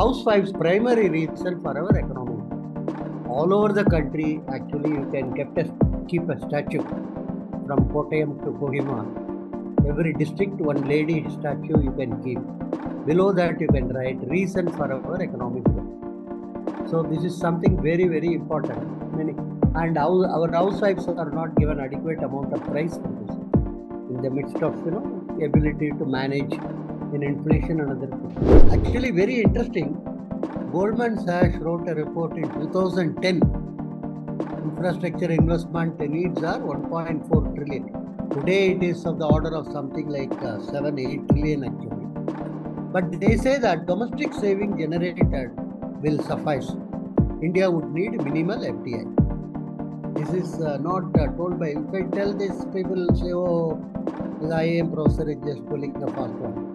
housewife's primary reason for our economy. All over the country, actually, you can keep a statue from Paytm to Kohima. Every district, one lady statue you can keep. Below that, you can write reason for our economic growth. So this is something very, very important. And our housewives are not given adequate amount of price for this. In the midst of, ability to manage in inflation and other things. Actually, very interesting. Goldman Sachs wrote a report in 2010. Infrastructure investment needs are 1.4 trillion. Today it is of the order of something like 7-8 trillion actually. But they say that domestic saving generated will suffice. India would need minimal FDI. This is not told by, if I tell this, people say, oh, the IIM professor is just pulling the fast one.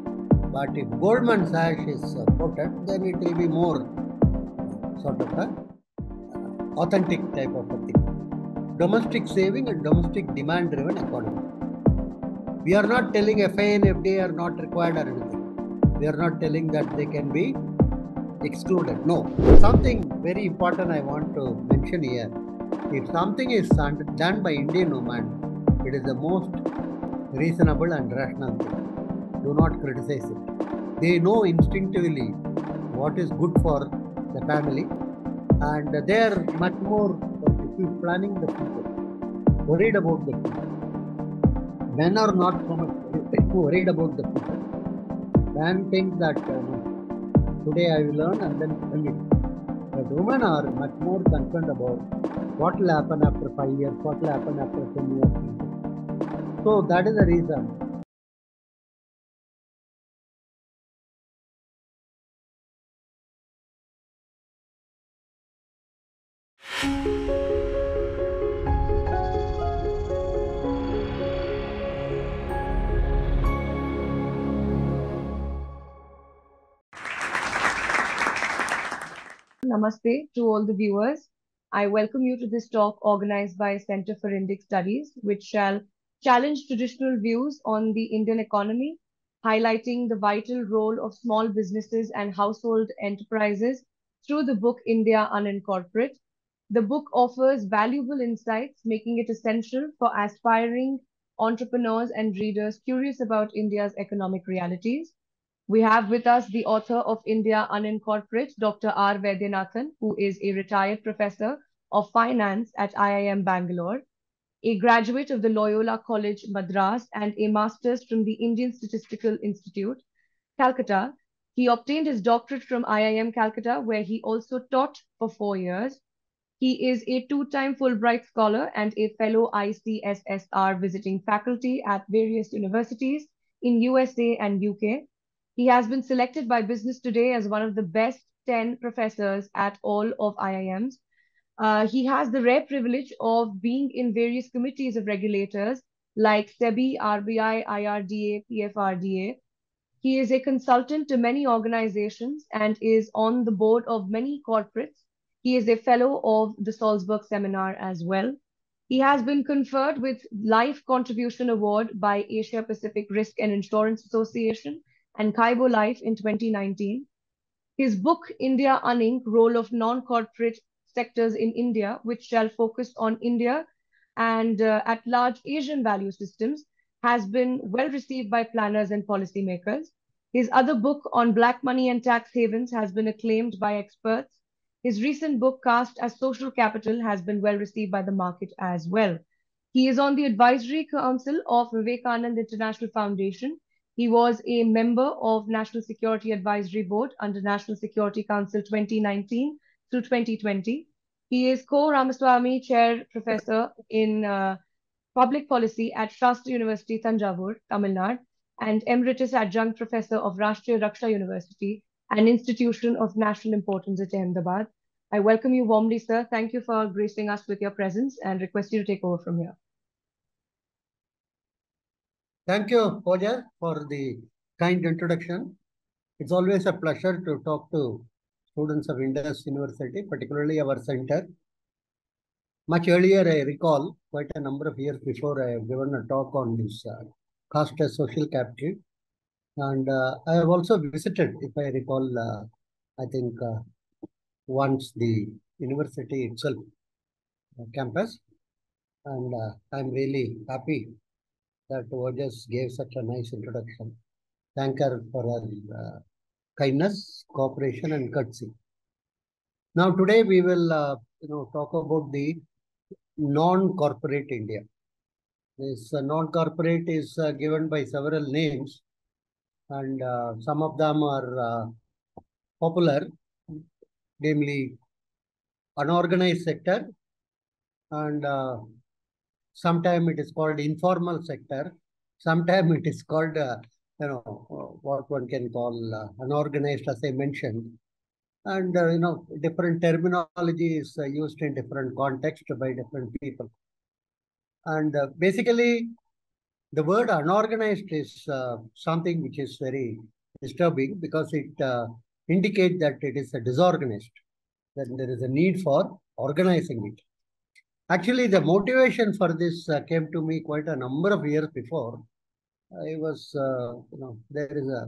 But if Goldman Sachs is quoted, then it will be more sort of a authentic type of a thing. Domestic saving and domestic demand driven economy. We are not telling FI and FDI are not required or anything. We are not telling that they can be excluded. No. Something very important I want to mention here. If something is done by Indian woman, it is the most reasonable and rational thing. Do not criticize it. They know instinctively what is good for the family, and they are much more planning the future, worried about the future. Men are not so much worried about the future. Men think that today I will learn and then tell it. But women are much more concerned about what will happen after 5 years, what will happen after 10 years. So that is the reason. Namaste to all the viewers. I welcome you to this talk organized by Center for Indic Studies, which shall challenge traditional views on the Indian economy, highlighting the vital role of small businesses and household enterprises through the book India Unincorporated. The book offers valuable insights, making it essential for aspiring entrepreneurs and readers curious about India's economic realities. We have with us the author of India Unincorporated, Dr. R. Vaidyanathan, who is a retired professor of finance at IIM Bangalore, a graduate of the Loyola College, Madras, and a master's from the Indian Statistical Institute, Calcutta. He obtained his doctorate from IIM Calcutta, where he also taught for 4 years. He is a two-time Fulbright scholar and a fellow ICSSR visiting faculty at various universities in USA and UK. He has been selected by Business Today as one of the best 10 professors at all of IIMs. He has the rare privilege of being in various committees of regulators like SEBI, RBI, IRDA, PFRDA. He is a consultant to many organizations and is on the board of many corporates. He is a fellow of the Salzburg Seminar as well. He has been conferred with Life Contribution Award by Asia Pacific Risk and Insurance Association and Kaibo Life in 2019. His book, India Uninc, Role of Non-Corporate Sectors in India, which shall focus on India and at-large Asian value systems, has been well received by planners and policymakers. His other book on black money and tax havens has been acclaimed by experts. His recent book, Cast as Social Capital, has been well received by the market as well. He is on the Advisory Council of Vivekanand International Foundation. He was a member of National Security Advisory Board under National Security Council 2019 through 2020. He is Cho Ramasamy Chair Professor in Public Policy at Sastra University, Thanjavur, Tamil Nadu, and Emeritus Adjunct Professor of Rashtriya Raksha University, an institution of national importance at Ahmedabad. I welcome you warmly, sir. Thank you for gracing us with your presence and request you to take over from here. Thank you, Pooja, for the kind introduction. It's always a pleasure to talk to students of Indus University, particularly our center. Much earlier, I recall, quite a number of years before, I have given a talk on this Cost as Social Capital. And I have also visited, if I recall, I think once the university itself campus, and I'm really happy that Ojas gave such a nice introduction. Thank her for her kindness, cooperation, and courtesy. Now today we will talk about the non-corporate India. This non-corporate is given by several names, and some of them are popular, namely unorganized sector, and sometimes it is called informal sector, sometimes it is called, what one can call unorganized, as I mentioned. And, different terminology is used in different contexts by different people. And basically, the word unorganized is something which is very disturbing, because it indicates that it is disorganized, that there is a need for organizing it. Actually, the motivation for this came to me quite a number of years before. I was, there is a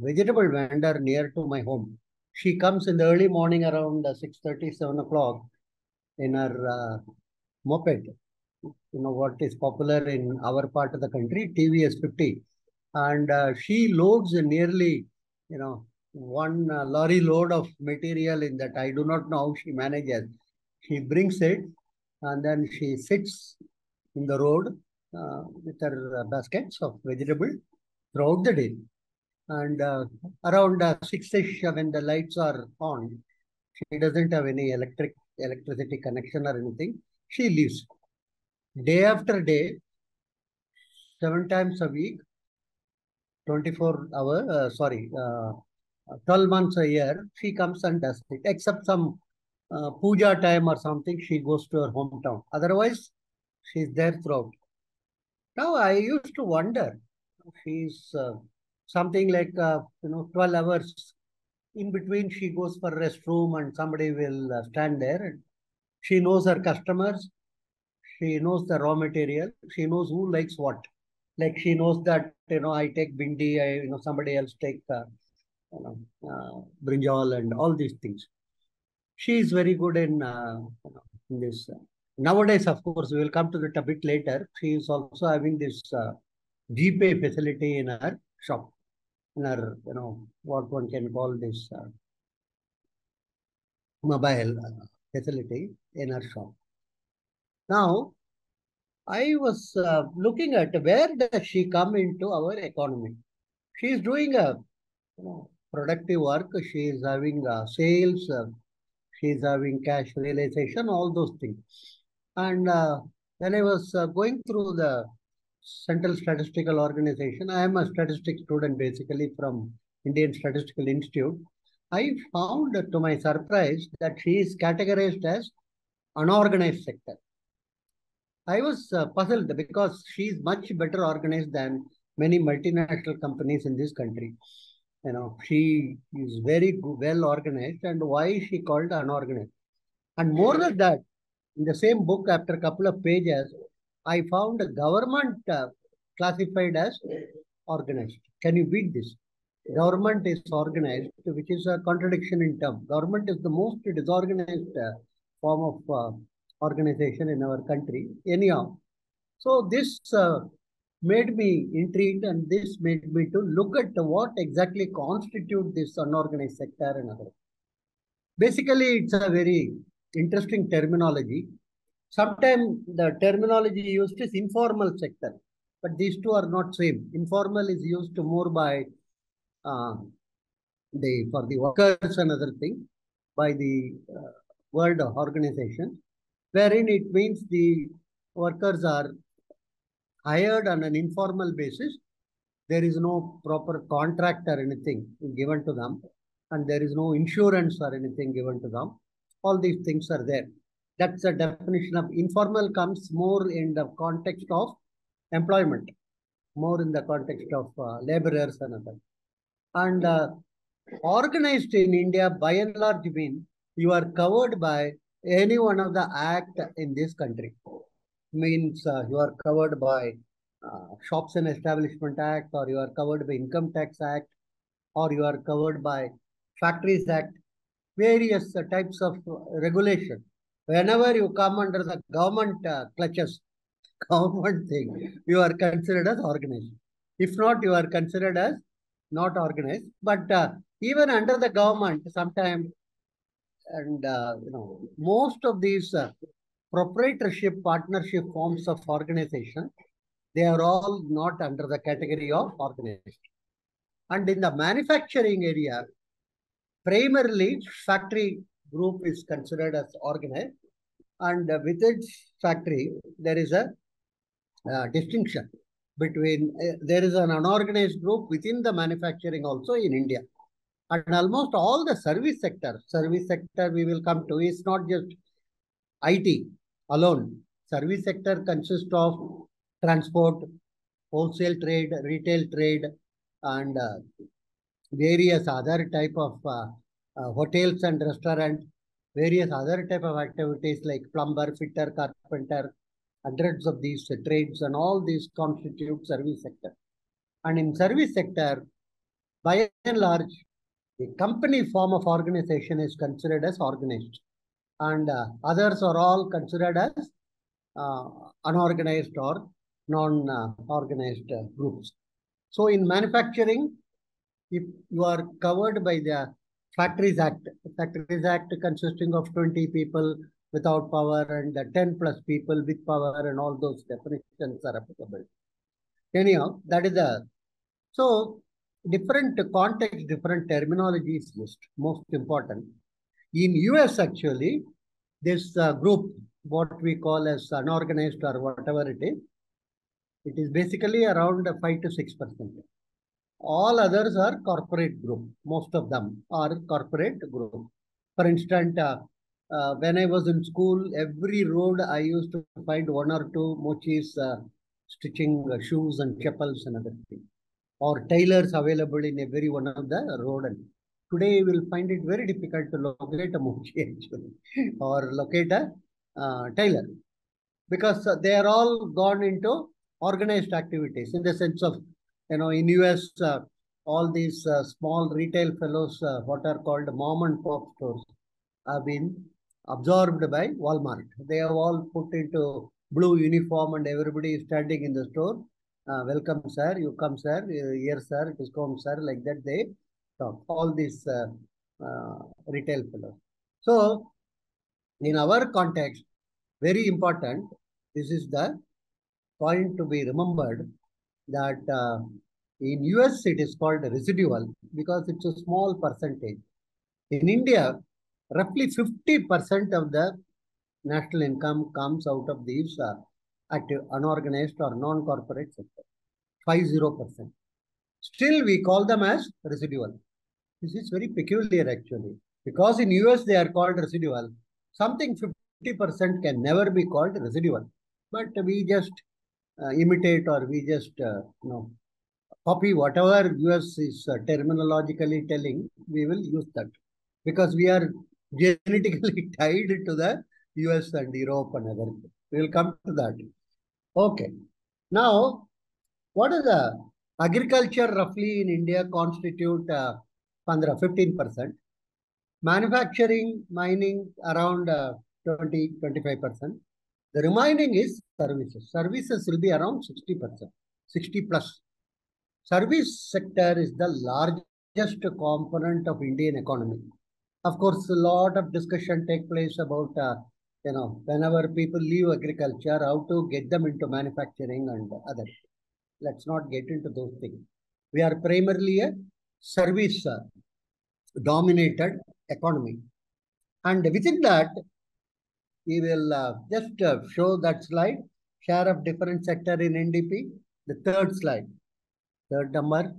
vegetable vendor near to my home. She comes in the early morning around 6:30, 7 o'clock in her moped. You know what is popular in our part of the country, TVS50. And she loads nearly, one lorry load of material in that. I do not know how she manages. She brings it and then she sits in the road with her baskets of vegetables throughout the day. And around 6-ish, when the lights are on, she doesn't have any electricity connection or anything. She leaves. Day after day, 7 times a week, 12 months a year, she comes and does it. Except some Pooja time or something, she goes to her hometown. Otherwise, she's there throughout. Now, I used to wonder, she's... something like, 12 hours in between, she goes for restroom and somebody will stand there. And she knows her customers. She knows the raw material. She knows who likes what. Like she knows that, I take bindi, somebody else take, brinjal and all these things. She is very good in this. Nowadays, of course, we will come to that a bit later. She is also having this GPay facility in her shop. Or, what one can call this mobile facility in our shop. Now, I was looking at where does she come into our economy. She is doing a productive work. She is having sales. She is having cash realization, all those things. And when I was going through the Central Statistical Organization, I am a statistics student basically from Indian Statistical Institute. I found to my surprise that she is categorized as unorganized sector. I was puzzled because she is much better organized than many multinational companies in this country. She is very well organized, and why she called unorganized. And more than that, in the same book, after a couple of pages, I found the government classified as organized. Can you beat this? Government is organized, which is a contradiction in terms. Government is the most disorganized form of organization in our country. Anyhow, so this made me intrigued, and this made me to look at what exactly constitutes this unorganized sector and other. Basically, it's a very interesting terminology. Sometimes the terminology used is informal sector, but these two are not same. Informal is used more by for the workers and other things by the World Organization, wherein it means the workers are hired on an informal basis. There is no proper contract or anything given to them, and there is no insurance or anything given to them. All these things are there. That's the definition of informal. Comes more in the context of employment, more in the context of laborers and others. And organized in India, by and large, mean you are covered by any one of the act in this country. Means you are covered by Shops and Establishment Act, or you are covered by Income Tax Act, or you are covered by Factories Act, various types of regulation. Whenever you come under the government clutches, government thing, you are considered as organized. If not, you are considered as not organized. But even under the government, sometimes, and you know, most of these proprietorship, partnership forms of organization, they are all not under the category of organized. And in the manufacturing area, primarily factory group is considered as organized, and with its factory, there is a distinction between, there is an unorganized group within the manufacturing also in India. And almost all the service sector we will come to, is not just IT alone. Service sector consists of transport, wholesale trade, retail trade, and various other type of hotels and restaurants, various other type of activities like plumber, fitter, carpenter, hundreds of these trades, and all these constitute service sector. And in service sector, by and large, the company form of organization is considered as organized, and others are all considered as unorganized or non-organized groups. So in manufacturing, if you are covered by the Factories Act, consisting of 20 people without power and 10 plus people with power, and all those definitions are applicable. Anyhow, that is the, so different context, different terminologies used, most important. In US actually, this group, what we call as unorganized or whatever it is basically around 5 to 6%. All others are corporate group. Most of them are corporate group. For instance, when I was in school, every road I used to find one or two mochis stitching shoes and chapels and other things, or tailors available in every one of the road. And today you will find it very difficult to locate a mochi actually, or locate a tailor, because they are all gone into organized activities in the sense of, you know, in US, all these small retail fellows, what are called mom and pop stores, have been absorbed by Walmart. They have all put into blue uniform and everybody is standing in the store. Welcome, sir. You come, sir. Here, sir. It is come, sir. Like that, they talk. All these retail fellows. So, in our context, very important, this is the point to be remembered, that in US it is called residual because it's a small percentage. In India, roughly 50% of the national income comes out of these active, unorganized or non-corporate sector, 50%. Still we call them as residual. This is very peculiar actually, because in US they are called residual. Something 50% can never be called residual, but we just imitate, or we just you know, copy whatever US is terminologically telling, we will use that because we are genetically tied to the US and Europe and other things. We will come to that. Okay. Now, what is the agriculture roughly in India constitute 15%. Manufacturing, mining around 20-25%. The remaining is services. Services will be around 60%, 60 plus. Service sector is the largest component of Indian economy. Of course, a lot of discussion takes place about, you know, whenever people leave agriculture, how to get them into manufacturing and other. Let's not get into those things. We are primarily a service-dominated economy. And within that, we will just show that slide, share of different sector in NDP, the third slide, third number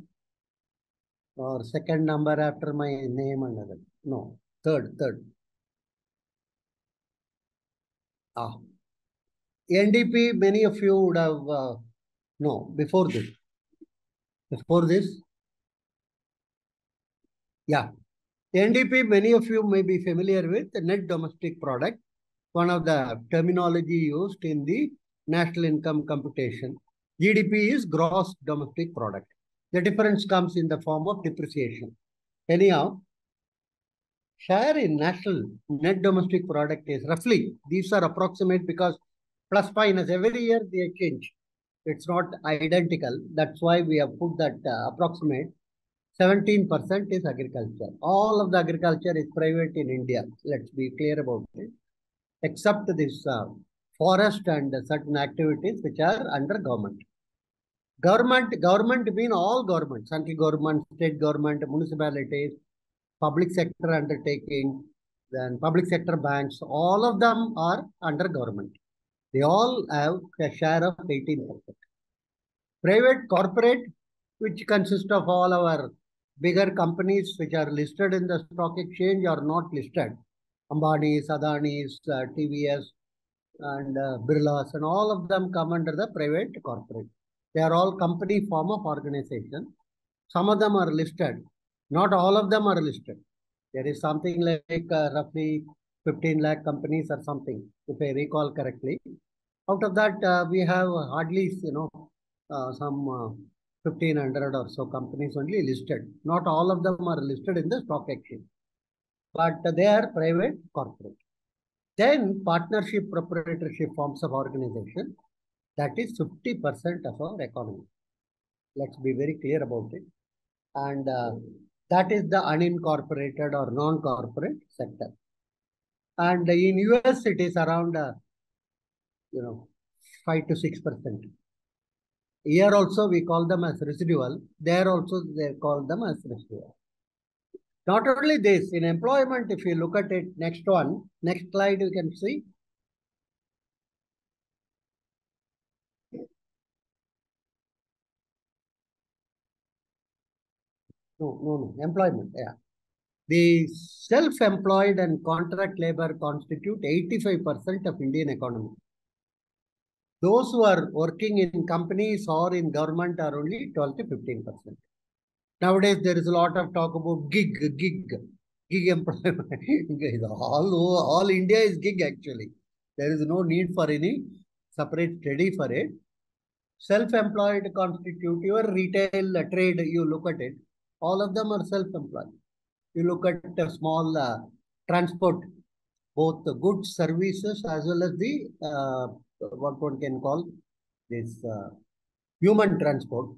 or second number after my name and other. No, third. Ah, NDP, many of you would have, no, before this. Yeah, NDP, many of you may be familiar with the net domestic product. One of the terminology used in the national income computation. GDP is gross domestic product. The difference comes in the form of depreciation. Anyhow, share in national net domestic product is roughly, these are approximate because plus minus every year they change. It's not identical. That's why we have put that approximate. 17% is agriculture. All of the agriculture is private in India. Let's be clear about it. Except this forest and certain activities which are under government. Government mean all governments, central government, state government, municipalities, public sector undertaking, then public sector banks, all of them are under government. They all have a share of 18%. Private corporate, which consists of all our bigger companies which are listed in the stock exchange or not listed. Ambani's, Adani's, TVS and Birlas and all of them come under the private corporate. They are all company form of organization. Some of them are listed. Not all of them are listed. There is something like roughly 15 lakh companies or something, if I recall correctly. Out of that, we have hardly, some 1,500 or so companies only listed. Not all of them are listed in the stock exchange, but they are private corporate. Then partnership proprietorship forms of organization, that is 50% of our economy. Let's be very clear about it. And that is the unincorporated or non-corporate sector. And in US, it is around, 5 to 6%. Here also, we call them as residual. There also, they call them as residual. Not only this, in employment, if you look at it, next slide, you can see. No, employment, yeah. The self-employed and contract labor constitute 85% of Indian economy. Those who are working in companies or in government are only 12 to 15%. Nowadays, there is a lot of talk about gig employment. All India is gig actually. There is no need for any separate study for it. Self-employed constitute your retail trade, you look at it. All of them are self-employed. You look at the small transport, both the goods, services, as well as the, what one can call this human transport.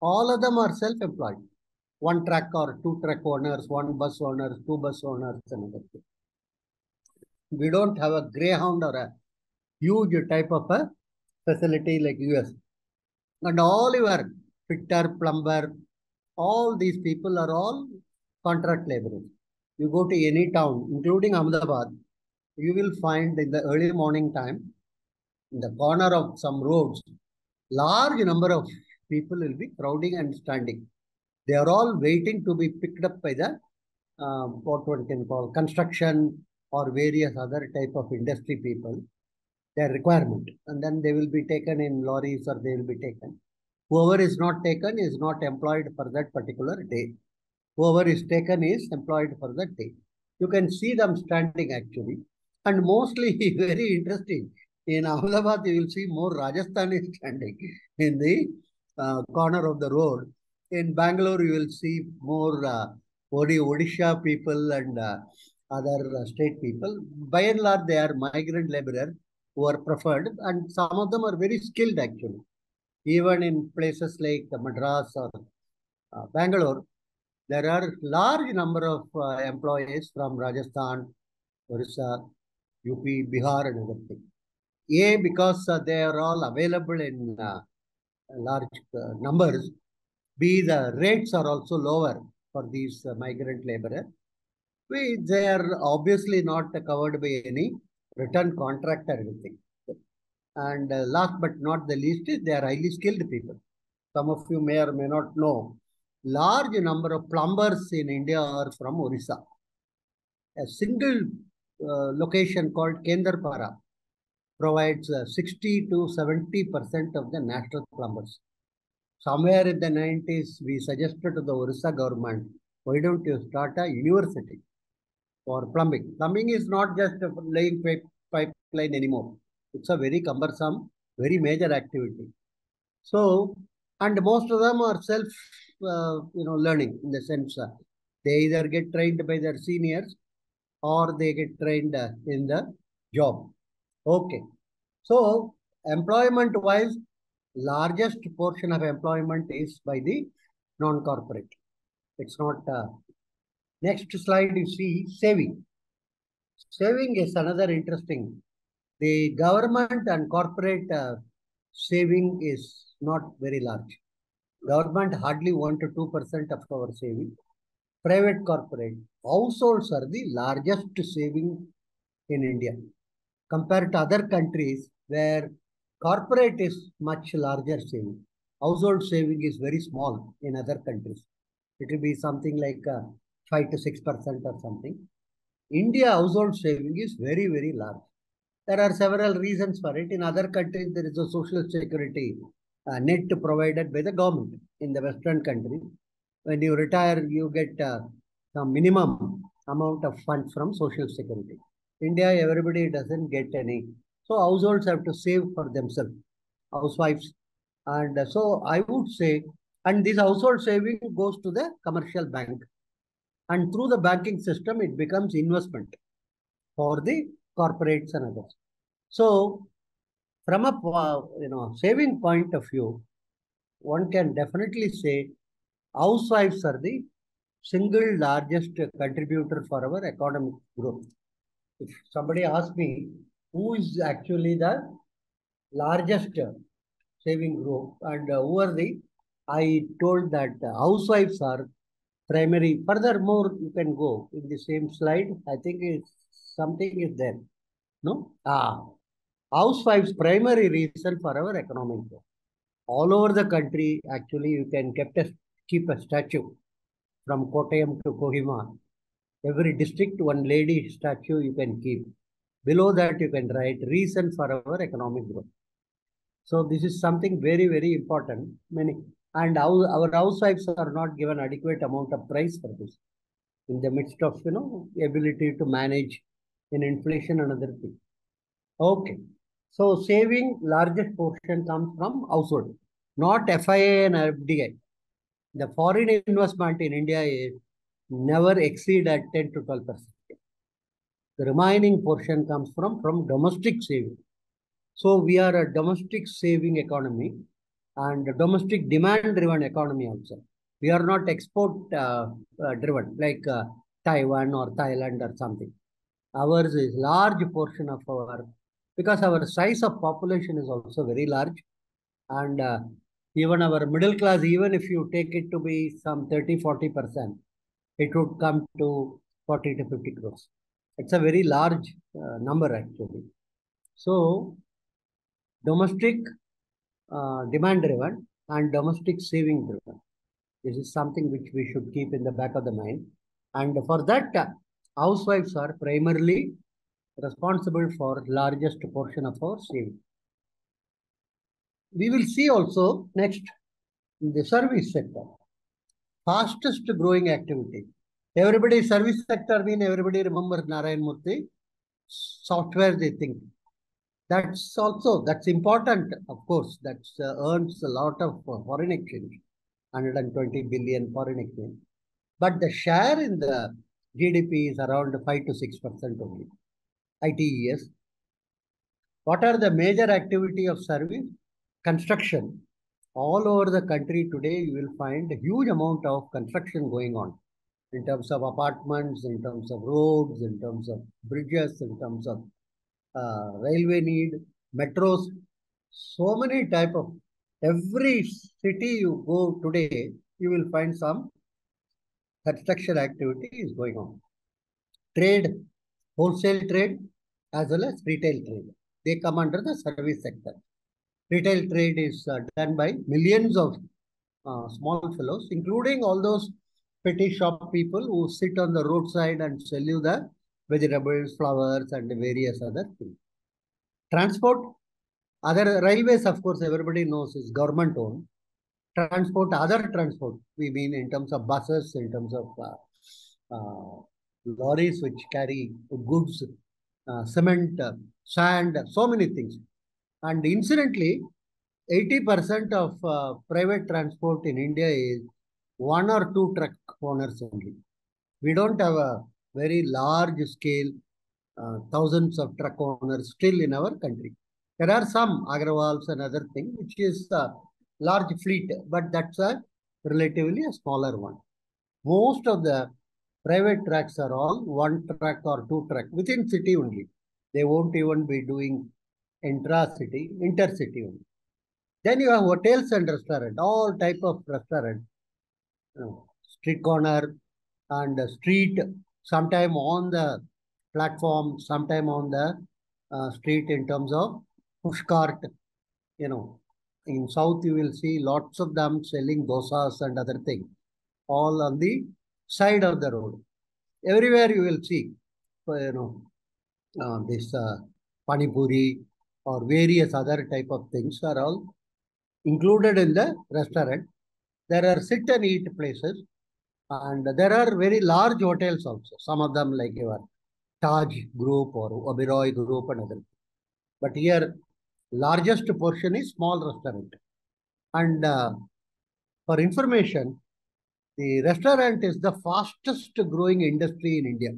All of them are self-employed. One truck or two truck owners, one bus owners, two bus owners, and other thing. We don't have a Greyhound or a huge type of a facility like US. And all your fitter, plumber, all these people are all contract laborers. You go to any town, including Ahmedabad, you will find in the early morning time, in the corner of some roads, large number of people will be crowding and standing. They are all waiting to be picked up by the, what one can call, construction or various other type of industry people, their requirement. And then they will be taken in lorries or they will be taken. Whoever is not taken is not employed for that particular day. Whoever is taken is employed for that day. You can see them standing actually. And mostly, very interesting, in Ahmedabad, you will see more Rajasthanis standing in the corner of the road. In Bangalore, you will see more Odisha people and other state people. By and large, they are migrant laborers who are preferred. And some of them are very skilled actually. Even in places like Madras or Bangalore, there are large number of employees from Rajasthan, Orissa, UP, Bihar and everything. A, because they are all available in large numbers. B, the rates are also lower for these migrant laborers. B, they are obviously not covered by any written contract or anything. And last but not the least is they are highly skilled people. Some of you may or may not know, large number of plumbers in India are from Orissa. A single location called Kendarpara provides 60 to 70% of the national plumbers. Somewhere in the 90s, we suggested to the Orissa government, why don't you start a university for plumbing? Plumbing is not just laying pipeline anymore. It's a very cumbersome, very major activity. So, and most of them are self, learning, in the sense they either get trained by their seniors or they get trained in the job. Okay, so employment-wise, largest portion of employment is by the non-corporate. It's not. Next slide, you see saving. Saving is another interesting. The government and corporate saving is not very large. Government hardly 1 to 2% of our saving. Private corporate households are the largest saving in India compared to other countries where corporate is much larger saving. Household saving is very small in other countries. It will be something like 5 to 6% or something. India household saving is very, very large. There are several reasons for it. In other countries, there is a social security net provided by the government. In the Western countries, when you retire, you get the minimum amount of funds from social security. India, everybody doesn't get any. So households have to save for themselves, housewives. And so I would say, and this household saving goes to the commercial bank. And through the banking system, it becomes investment for the corporates and others. So from a saving point of view, one can definitely say housewives are the single largest contributor for our economic growth. If somebody asks me who is actually the largest saving group and who are the, I told that housewives are primary. Furthermore, you can go in the same slide. I think it's something is there. No? Housewives' primary reason for our economic growth. All over the country, actually, you can keep a statue from Kottayam to Kohima. Every district, one lady statue you can keep. Below that, you can write reason for our economic growth. So this is something very, very important. And our housewives are not given adequate amount of price for this. In the midst of, ability to manage in inflation and other things. Okay. So saving largest portion comes from household, not FIA and RBI. The foreign investment in India is never exceed at 10 to 12%. The remaining portion comes from domestic saving. So we are a domestic saving economy and a domestic demand-driven economy also. We are not export-driven like Taiwan or Thailand or something. Ours is large portion of our, because our size of population is also very large. And even our middle class, even if you take it to be some 30-40%, it would come to 40 to 50 crores. It's a very large number actually. So domestic demand driven and domestic saving driven. This is something which we should keep in the back of the mind. And for that, housewives are primarily responsible for largest portion of our saving. We will see also next in the service sector, fastest growing activity. Everybody service sector means everybody remembers Narayan Murthy, software they think. That's important, of course, that earns a lot of foreign exchange, 120 billion foreign exchange. But the share in the GDP is around 5 to 6% only, ITES. What are the major activity of service? Construction. All over the country today, you will find a huge amount of construction going on in terms of apartments, in terms of roads, in terms of bridges, in terms of railway need, metros, so many type of, every city you go today, you will find some construction activity is going on. Trade, wholesale trade, as well as retail trade. They come under the service sector. Retail trade is done by millions of small fellows, including all those petty shop people who sit on the roadside and sell you the vegetables, flowers, and various other things. Transport, other railways, of course, everybody knows is government owned. Transport, other transport, we mean in terms of buses, in terms of lorries which carry goods, cement, sand, so many things. And incidentally, 80% of private transport in India is one or two truck owners only. We don't have a very large scale, thousands of truck owners still in our country. There are some Agrawals and other things, which is a large fleet, but that's a relatively a smaller one. Most of the private trucks are all one truck or two truck within city only. They won't even be doing intra-city, intercity only. Then you have hotels and restaurant, all type of restaurant, street corner and street, sometime on the platform, sometime on the street in terms of push cart. You know, in South you will see lots of them selling dosas and other things, all on the side of the road. Everywhere you will see, you know, this panipuri or various other type of things are all included in the restaurant. There are sit and eat places, and there are very large hotels also. Some of them like your Taj Group or Oberoi Group and other. But here, largest portion is small restaurant. And for information, the restaurant is the fastest growing industry in India.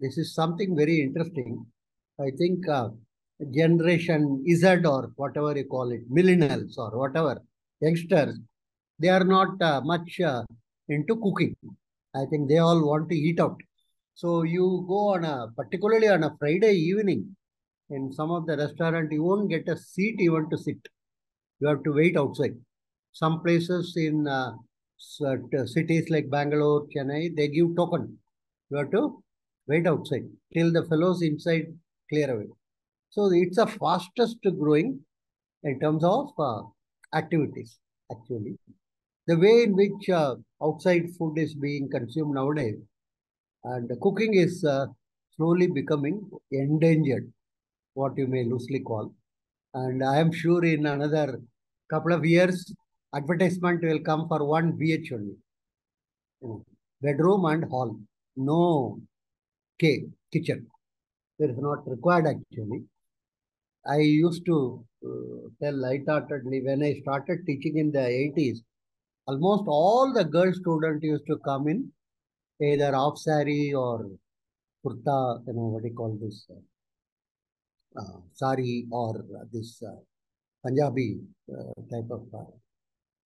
This is something very interesting. I think Generation Z or whatever you call it, millennials or whatever, youngsters, they are not much into cooking. I think they all want to eat out. So you go on a, particularly on a Friday evening, in some of the restaurant, you won't get a seat even to sit. You have to wait outside. Some places in cities like Bangalore, Chennai, they give token. You have to wait outside till the fellows inside clear away. So it's the fastest growing in terms of activities, actually. The way in which outside food is being consumed nowadays, and cooking is slowly becoming endangered, what you may loosely call. And I am sure in another couple of years, advertisement will come for one BH only. Bedroom and hall. No kitchen. It is not required actually. I used to tell light-heartedly when I started teaching in the 80s, almost all the girl students used to come in either half sari or kurta, you know, what do you call this? Sari or this Punjabi type of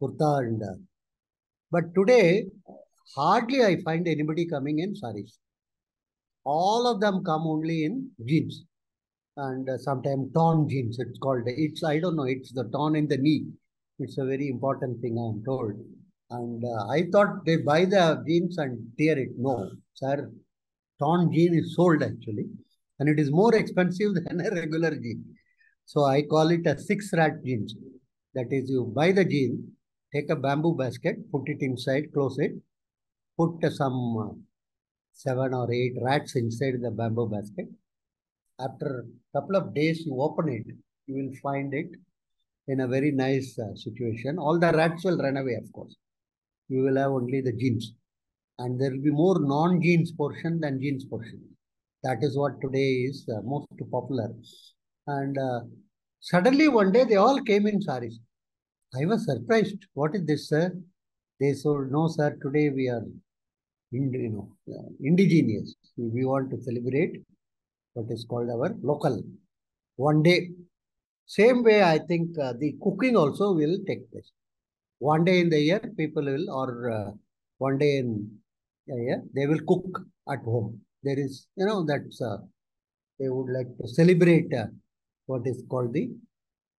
kurta. And, but today, hardly I find anybody coming in saris. All of them come only in jeans and sometimes torn jeans, it's called. It's, I don't know, it's the torn in the knee. It's a very important thing, I am told. And I thought they buy the jeans and tear it. No, sir, torn jean is sold actually. And it is more expensive than a regular jean. So I call it a 6-rat jeans. That is, you buy the jean, take a bamboo basket, put it inside, close it, put some 7 or 8 rats inside the bamboo basket. After a couple of days, you open it, you will find it in a very nice situation. All the rats will run away, of course. You will have only the jeans. And there will be more non-jeans portion than jeans portion. That is what today is most popular. And suddenly one day, they all came in saris. I was surprised. What is this, sir? They said, no, sir, today we are indigenous. We want to celebrate what is called our local. One day, same way I think the cooking also will take place. One day in the year, people will, or one day in a year, they will cook at home. There is, you know, that's, they would like to celebrate what is called the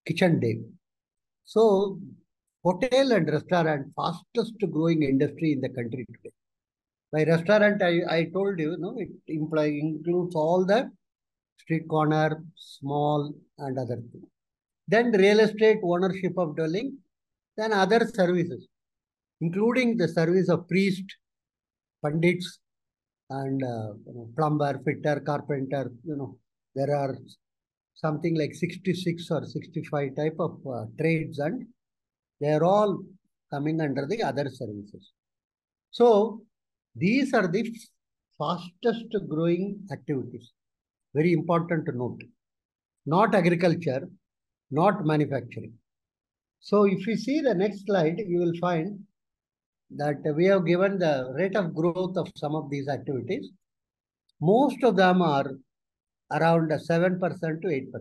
kitchen day. So, hotel and restaurant, fastest growing industry in the country today. By restaurant, I told you, no, it includes all the street corner, small and other things. Then real estate, ownership of dwelling, then other services, including the service of priest, pandits and plumber, fitter, carpenter, you know, there are something like 66 or 65 type of trades, and they are all coming under the other services. So these are the fastest growing activities. Very important to note. Not agriculture, not manufacturing. So if you see the next slide, you will find that we have given the rate of growth of some of these activities. Most of them are around 7% to 8%.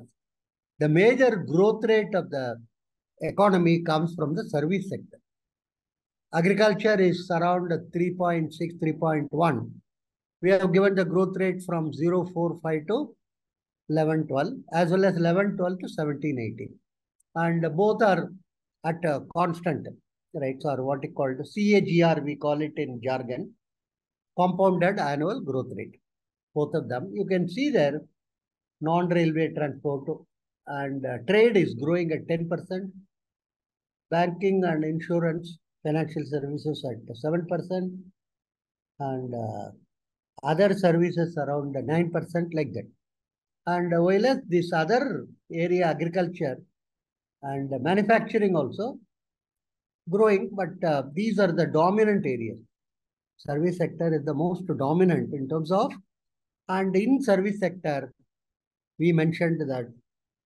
The major growth rate of the economy comes from the service sector. Agriculture is around 3.6, 3.1. We have given the growth rate from 0.45 to 11.12, as well as 11.12 to 17.18. And both are at a constant rates, or what it called CAGR, we call it in jargon, compounded annual growth rate. Both of them. You can see there, non-railway transport and trade is growing at 10%, banking and insurance, financial services at 7%, and other services around 9%, like that. And while this other area, agriculture and manufacturing also growing, but these are the dominant areas. Service sector is the most dominant in terms of, and in service sector, we mentioned that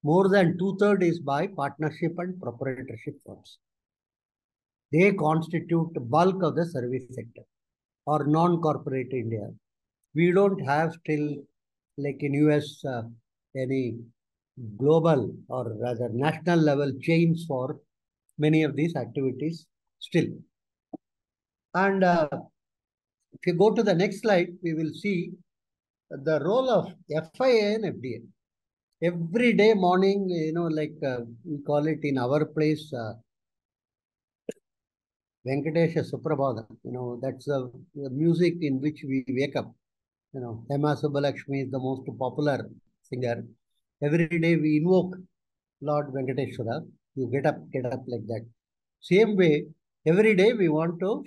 more than 2/3 is by partnership and proprietorship firms. They constitute the bulk of the service sector or non-corporate India. We don't have still, like in US, any global or rather national level chains for many of these activities still. And if you go to the next slide, we will see the role of FIA and FDA. Every day morning, you know, like we call it in our place, Venkatesha Suprabhadam, you know, that's the music in which we wake up. You know, Hema Subbalakshmi is the most popular singer. Every day we invoke Lord Venkateshwara. You get up like that. Same way, every day we want to,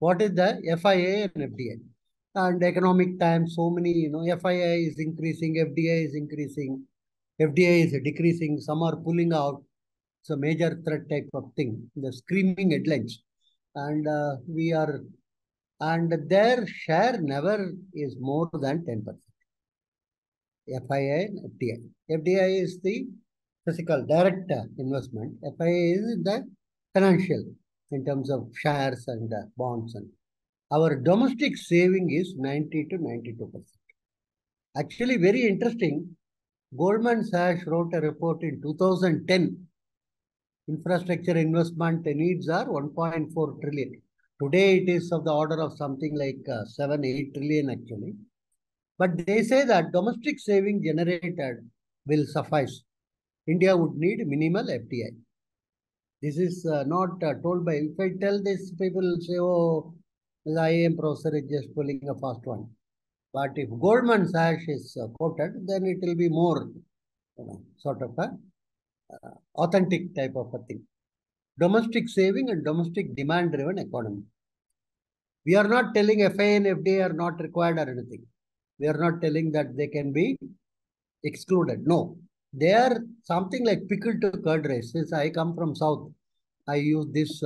what is the FIA and FDA? And economic times, so many, you know, FIA is increasing, FDA is increasing, FDA is decreasing, some are pulling out. It's a major threat type of thing, the screaming headlines. And we are, and their share never is more than 10%. FIA and FDI. FDI is the physical direct investment. FIA is the financial in terms of shares and bonds. And our domestic saving is 90 to 92%. Actually, very interesting. Goldman Sachs wrote a report in 2010. Infrastructure investment needs are 1.4 trillion. Today, it is of the order of something like 7, 8 trillion actually. But they say that domestic saving generated will suffice. India would need minimal FDI. This is not told by, if I tell this, people will say, oh, the IIM professor is just pulling a fast one. But if Goldman Sachs is quoted, then it will be more, you know, sort of a authentic type of a thing. Domestic saving and domestic demand-driven economy. We are not telling FIA and FDA are not required or anything. We are not telling that they can be excluded. No. They are something like pickle to curd race. Since I come from South, I use this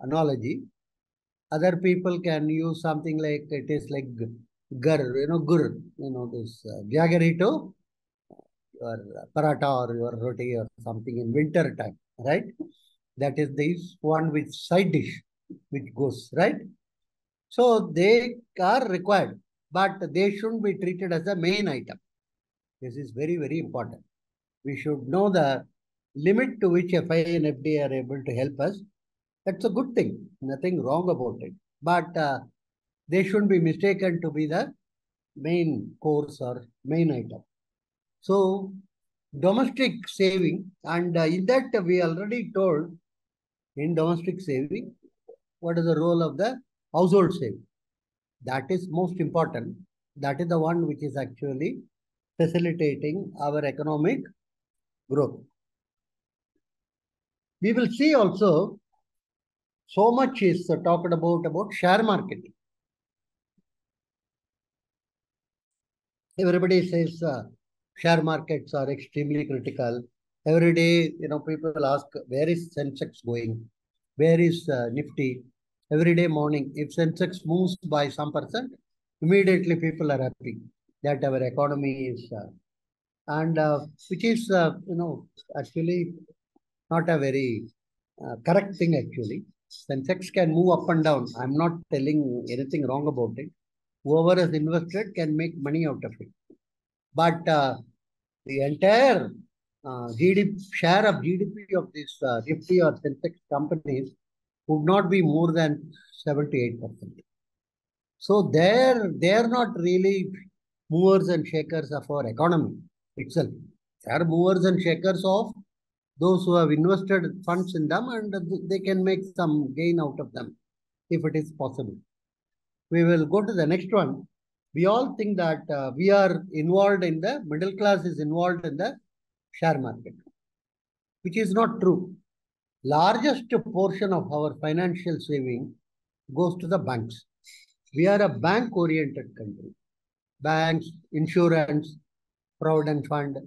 analogy. Other people can use something like, it is like gur, you know, this jaggery to your paratha or your roti or something in winter time, right? That is this one with side dish, which goes, right? So they are required, but they shouldn't be treated as the main item. This is very, very important. We should know the limit to which FIA and FDA are able to help us. That's a good thing. Nothing wrong about it. But they shouldn't be mistaken to be the main course or main item. So, domestic saving, and in that we already told in domestic saving, what is the role of the household saving? That is most important. That is the one which is actually facilitating our economic growth. We will see also, so much is talked about share market. Everybody says share markets are extremely critical. Every day, you know, people ask, where is Sensex going? Where is Nifty? Every day morning, if Sensex moves by some percent, immediately people are happy that our economy is, which is, you know, actually not a very correct thing actually. Sensex can move up and down. I'm not telling anything wrong about it. Whoever has invested can make money out of it. But the entire share of GDP of these Nifty or Sensex companies would not be more than 78%. So they are not really movers and shakers of our economy itself. They are movers and shakers of those who have invested funds in them, and they can make some gain out of them if it is possible. We will go to the next one. We all think that we are involved in the middle class is involved in the share market, which is not true. Largest portion of our financial saving goes to the banks. We are a bank-oriented country. Banks, insurance, provident fund,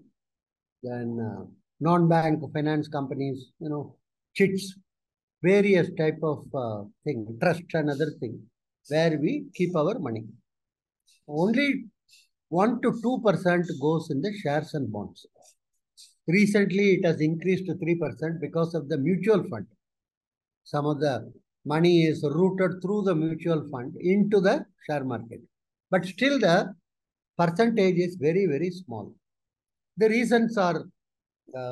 then non-bank finance companies, you know, chits, various type of thing, trust and other thing, where we keep our money. Only 1 to 2% goes in the shares and bonds. Recently, it has increased to 3% because of the mutual fund. Some of the money is routed through the mutual fund into the share market. But still the percentage is very, very small. The reasons are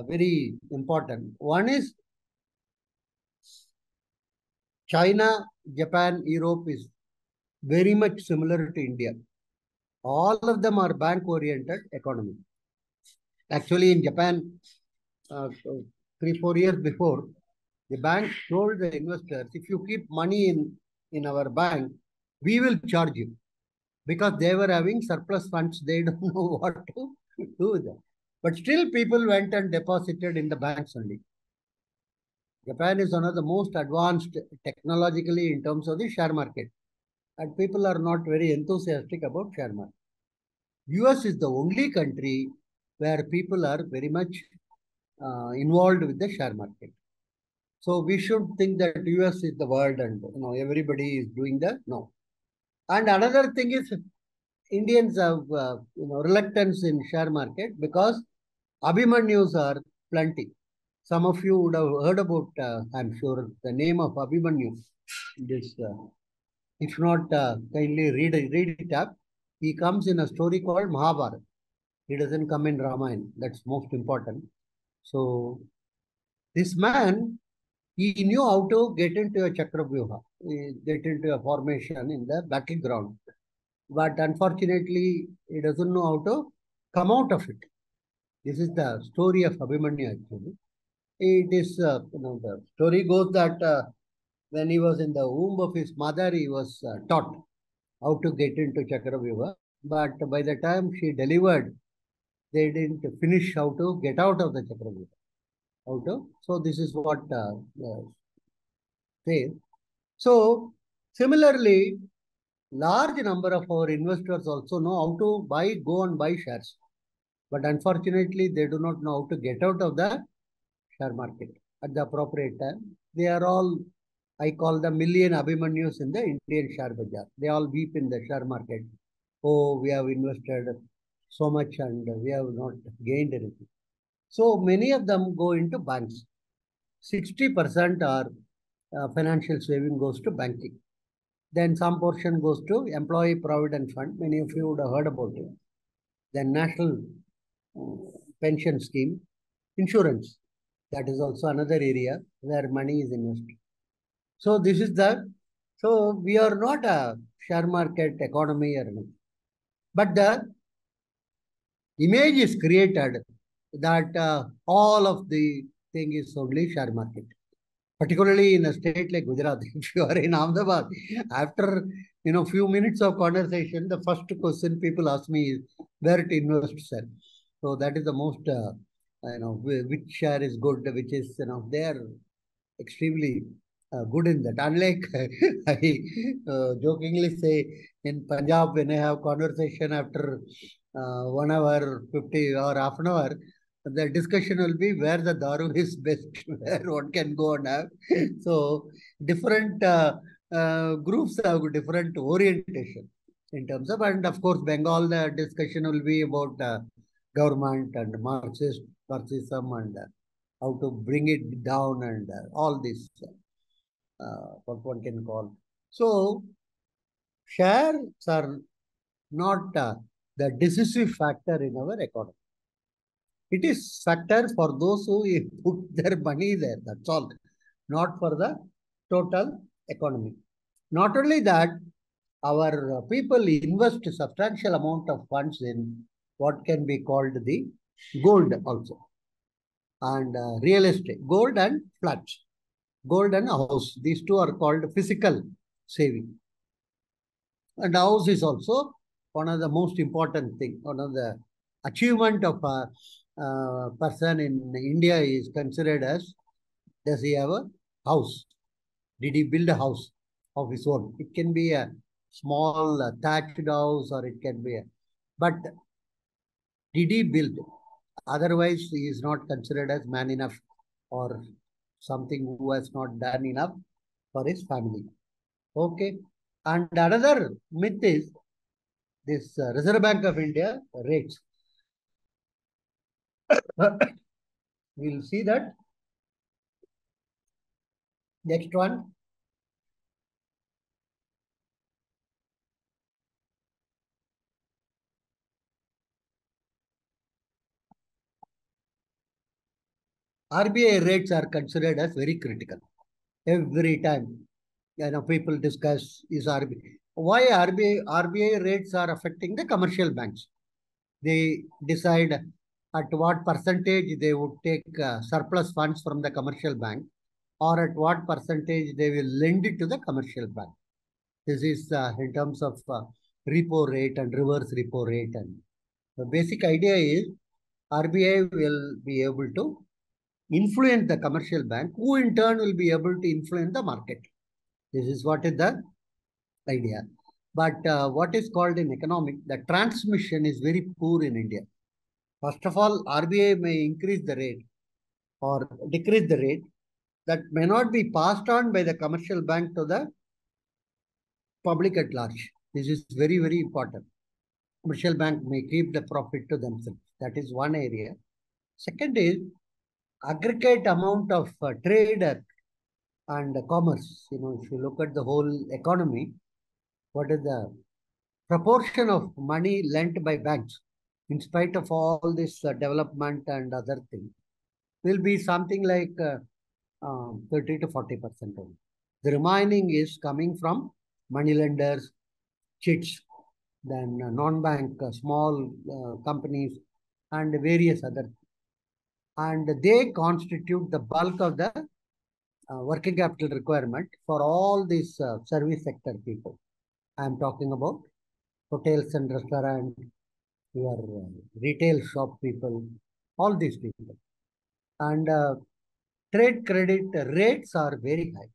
very important. One is China, Japan, Europe is very much similar to India. All of them are bank-oriented economy. Actually, in Japan, 3-4 years before, the bank told the investors, if you keep money in our bank, we will charge you. Because they were having surplus funds, they don't know what to do with them. But still people went and deposited in the banks only. Japan is one of the most advanced technologically in terms of the share market. And people are not very enthusiastic about share market. US is the only country where people are very much involved with the share market. So we should think that US is the world and you know, everybody is doing that. No. And another thing is Indians have reluctance in share market because Abhimanyus are plenty. Some of you would have heard about, I'm sure, the name of Abhimanyu. This, if not, kindly read it up. He comes in a story called Mahabharata. He doesn't come in Ramayana. That's most important. So this man, he knew how to get into a Chakravyuha, get into a formation in the battleground. But unfortunately, he doesn't know how to come out of it. This is the story of Abhimanyu actually. It is, the story goes that when he was in the womb of his mother, he was taught how to get into Chakravyuha. But by the time she delivered, they didn't finish how to get out of the Chakravyuha. How to? So this is what says. So similarly, large number of our investors also know how to go and buy shares. But unfortunately, they do not know how to get out of the share market at the appropriate time. They are all, I call them million Abhimanyus in the Indian share bazaar. They all weep in the share market. Oh, we have invested so much and we have not gained anything. So many of them go into banks. 60% are financial saving goes to banking. Then some portion goes to Employee Provident Fund. Many of you would have heard about it. Then National Pension Scheme. Insurance. That is also another area where money is invested. So this is the... So we are not a share market economy or anything. But the image is created that all of the thing is only share market. Particularly in a state like Gujarat, if you are in Ahmedabad, after few minutes of conversation, the first question people ask me is where to invest, sir. So that is the most, which share is good, which is, they are extremely good in that. Unlike I jokingly say in Punjab, when I have conversation after 1 hour, 50 or half an hour, the discussion will be where the daru is best, where one can go and have. So different groups have different orientation in terms of, and of course Bengal, the discussion will be about government and Marxism and how to bring it down and all this, what one can call. So shares are not the decisive factor in our economy. It is factor for those who put their money there, that's all, not for the total economy. Not only that, our people invest a substantial amount of funds in what can be called the gold also, and real estate, gold and flats, gold and house. These two are called physical saving. And house is also one of the most important thing. One of the achievement of a person in India is considered as, does he have a house? Did he build a house of his own? It can be a small thatched house, or it can be a, but did he build? Otherwise, he is not considered as man enough or something who has not done enough for his family. Okay. And another myth is this Reserve Bank of India rates. We'll see that. Next one. RBI rates are considered as very critical. Every time, you know, people discuss is RBI. Why RBI rates are affecting the commercial banks? They decide at what percentage they would take surplus funds from the commercial bank, or at what percentage they will lend it to the commercial bank. This is in terms of repo rate and reverse repo rate. And the basic idea is RBI will be able to influence the commercial bank, who in turn will be able to influence the market. This is what is the idea. But what is called in economics, the transmission is very poor in India. First of all, RBI may increase the rate or decrease the rate. That may not be passed on by the commercial bank to the public at large. This is very, very important. Commercial bank may keep the profit to themselves. That is one area. Second is, aggregate amount of trade and commerce, you know, if you look at the whole economy, what is the proportion of money lent by banks, in spite of all this development and other things, will be something like 30 to 40% only. The remaining is coming from money lenders, chits, then non-bank small companies, and various other things. And they constitute the bulk of the working capital requirement for all these service sector people. I am talking about hotels and restaurants, your retail shop people, all these people. And trade credit rates are very high.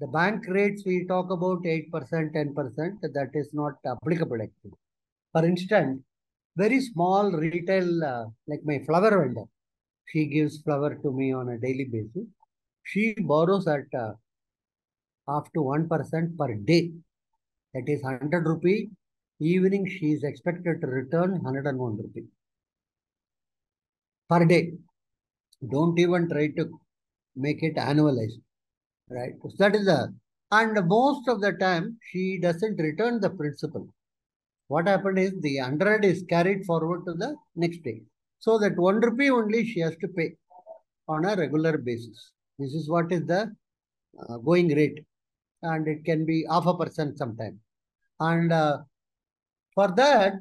The bank rates we talk about 8%, 10%, that is not applicable actually. For instance, very small retail, like my flower vendor, she gives flower to me on a daily basis. She borrows at up to 1% per day. That is 100 rupee. Evening, she is expected to return 101 rupee per day. Don't even try to make it annualized. Right? So that is the, and most of the time, she doesn't return the principal. What happened is the 100 is carried forward to the next day. So that 1 rupee only she has to pay on a regular basis. This is what is the going rate. And it can be 0.5% sometimes. And for that,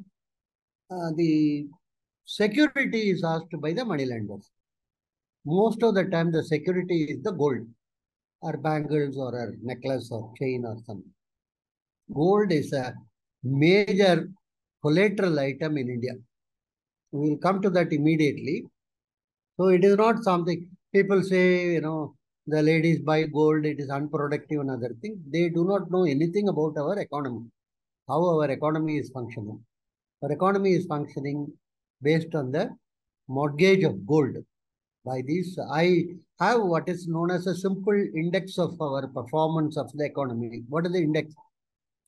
the security is asked by the money lenders. Most of the time, the security is the gold or bangles or a necklace or chain or something. Gold is a major collateral item in India. We will come to that immediately. So it is not something people say, you know, the ladies buy gold, it is unproductive and other things. They do not know anything about our economy, how our economy is functioning. Our economy is functioning based on the mortgage of gold. By this, I have what is known as a simple index of our performance of the economy. What is the index?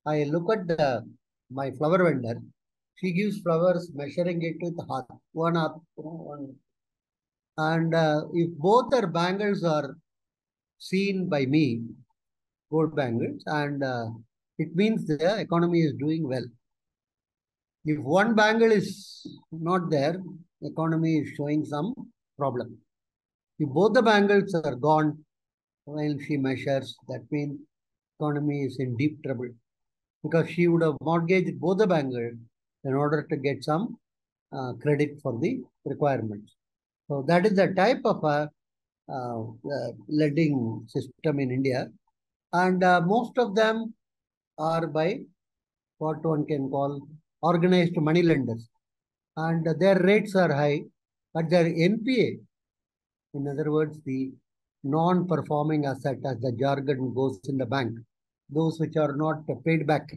I look at my flower vendor. She gives flowers, measuring it with one And if both her bangles are seen by me, gold bangles, and it means the economy is doing well. If one bangle is not there, economy is showing some problem. If both the bangles are gone when she measures, that means economy is in deep trouble, because she would have mortgaged both the bangles in order to get some credit for the requirements. So that is the type of a lending system in India. And most of them are by what one can call organized money lenders. And their rates are high, but their NPA, in other words, the non-performing asset, as the jargon goes in the bank, those which are not paid back,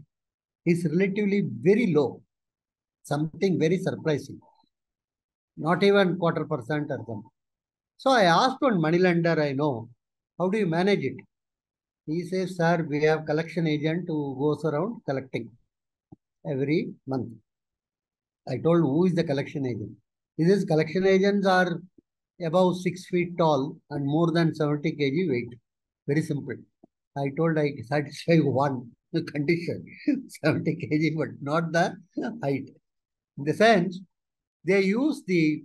is relatively very low. Something very surprising. Not even 0.25% or something. So I asked one moneylender I know, how do you manage it? He says, sir, we have collection agent who goes around collecting every month. I told, who is the collection agent? He says, collection agents are above 6 feet tall and more than 70 kg weight. Very simple. I told, I satisfy one condition, 70 kg, but not the height. In the sense, they use the,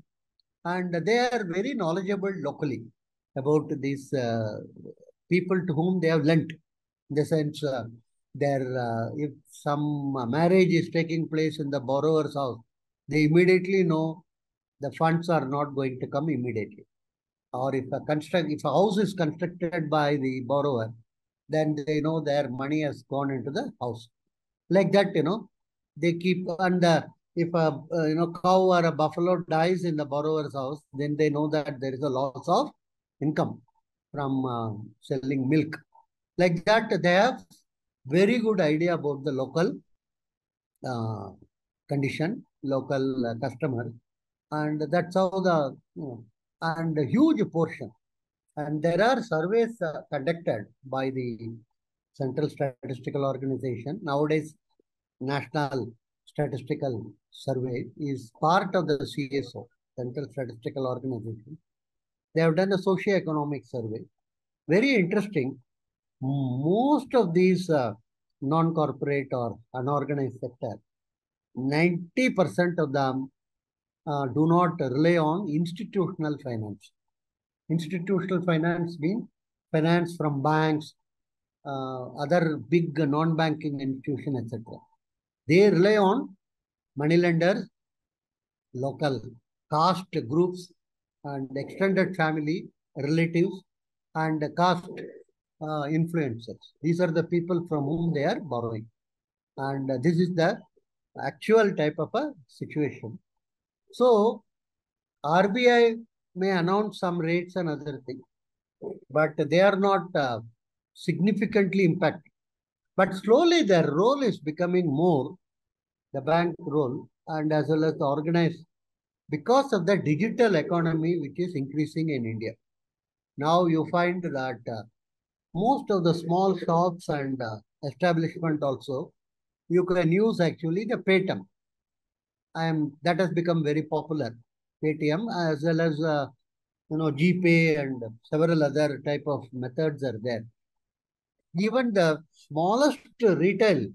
and they are very knowledgeable locally about these people to whom they have lent. In the sense, if some marriage is taking place in the borrower's house, they immediately know the funds are not going to come immediately. Or if a house is constructed by the borrower, then they know their money has gone into the house. Like that, you know, they keep under. If a cow or a buffalo dies in the borrower's house, then they know that there is a loss of income from selling milk. Like that, they have very good idea about the local condition, local customer, and that's how the and a huge portion. And there are surveys conducted by the Central Statistical Organization nowadays. National Statistical Survey is part of the CSO, Central Statistical Organization. They have done a socio-economic survey. Very interesting. Most of these non-corporate or unorganized sector, 90% of them do not rely on institutional finance. Institutional finance means finance from banks, other big non-banking institutions, etc. They rely on moneylenders, local caste groups, and extended family, relatives, and caste influencers. These are the people from whom they are borrowing. And this is the actual type of a situation. So, RBI may announce some rates and other things, but they are not significantly impacted. But slowly their role is becoming more, the bank role, and as well as the organized, because of the digital economy which is increasing in India. Now you find that most of the small shops and establishment also, you can use actually the Paytm. That has become very popular, Paytm, as well as GPay and several other type of methods are there. Even the smallest retail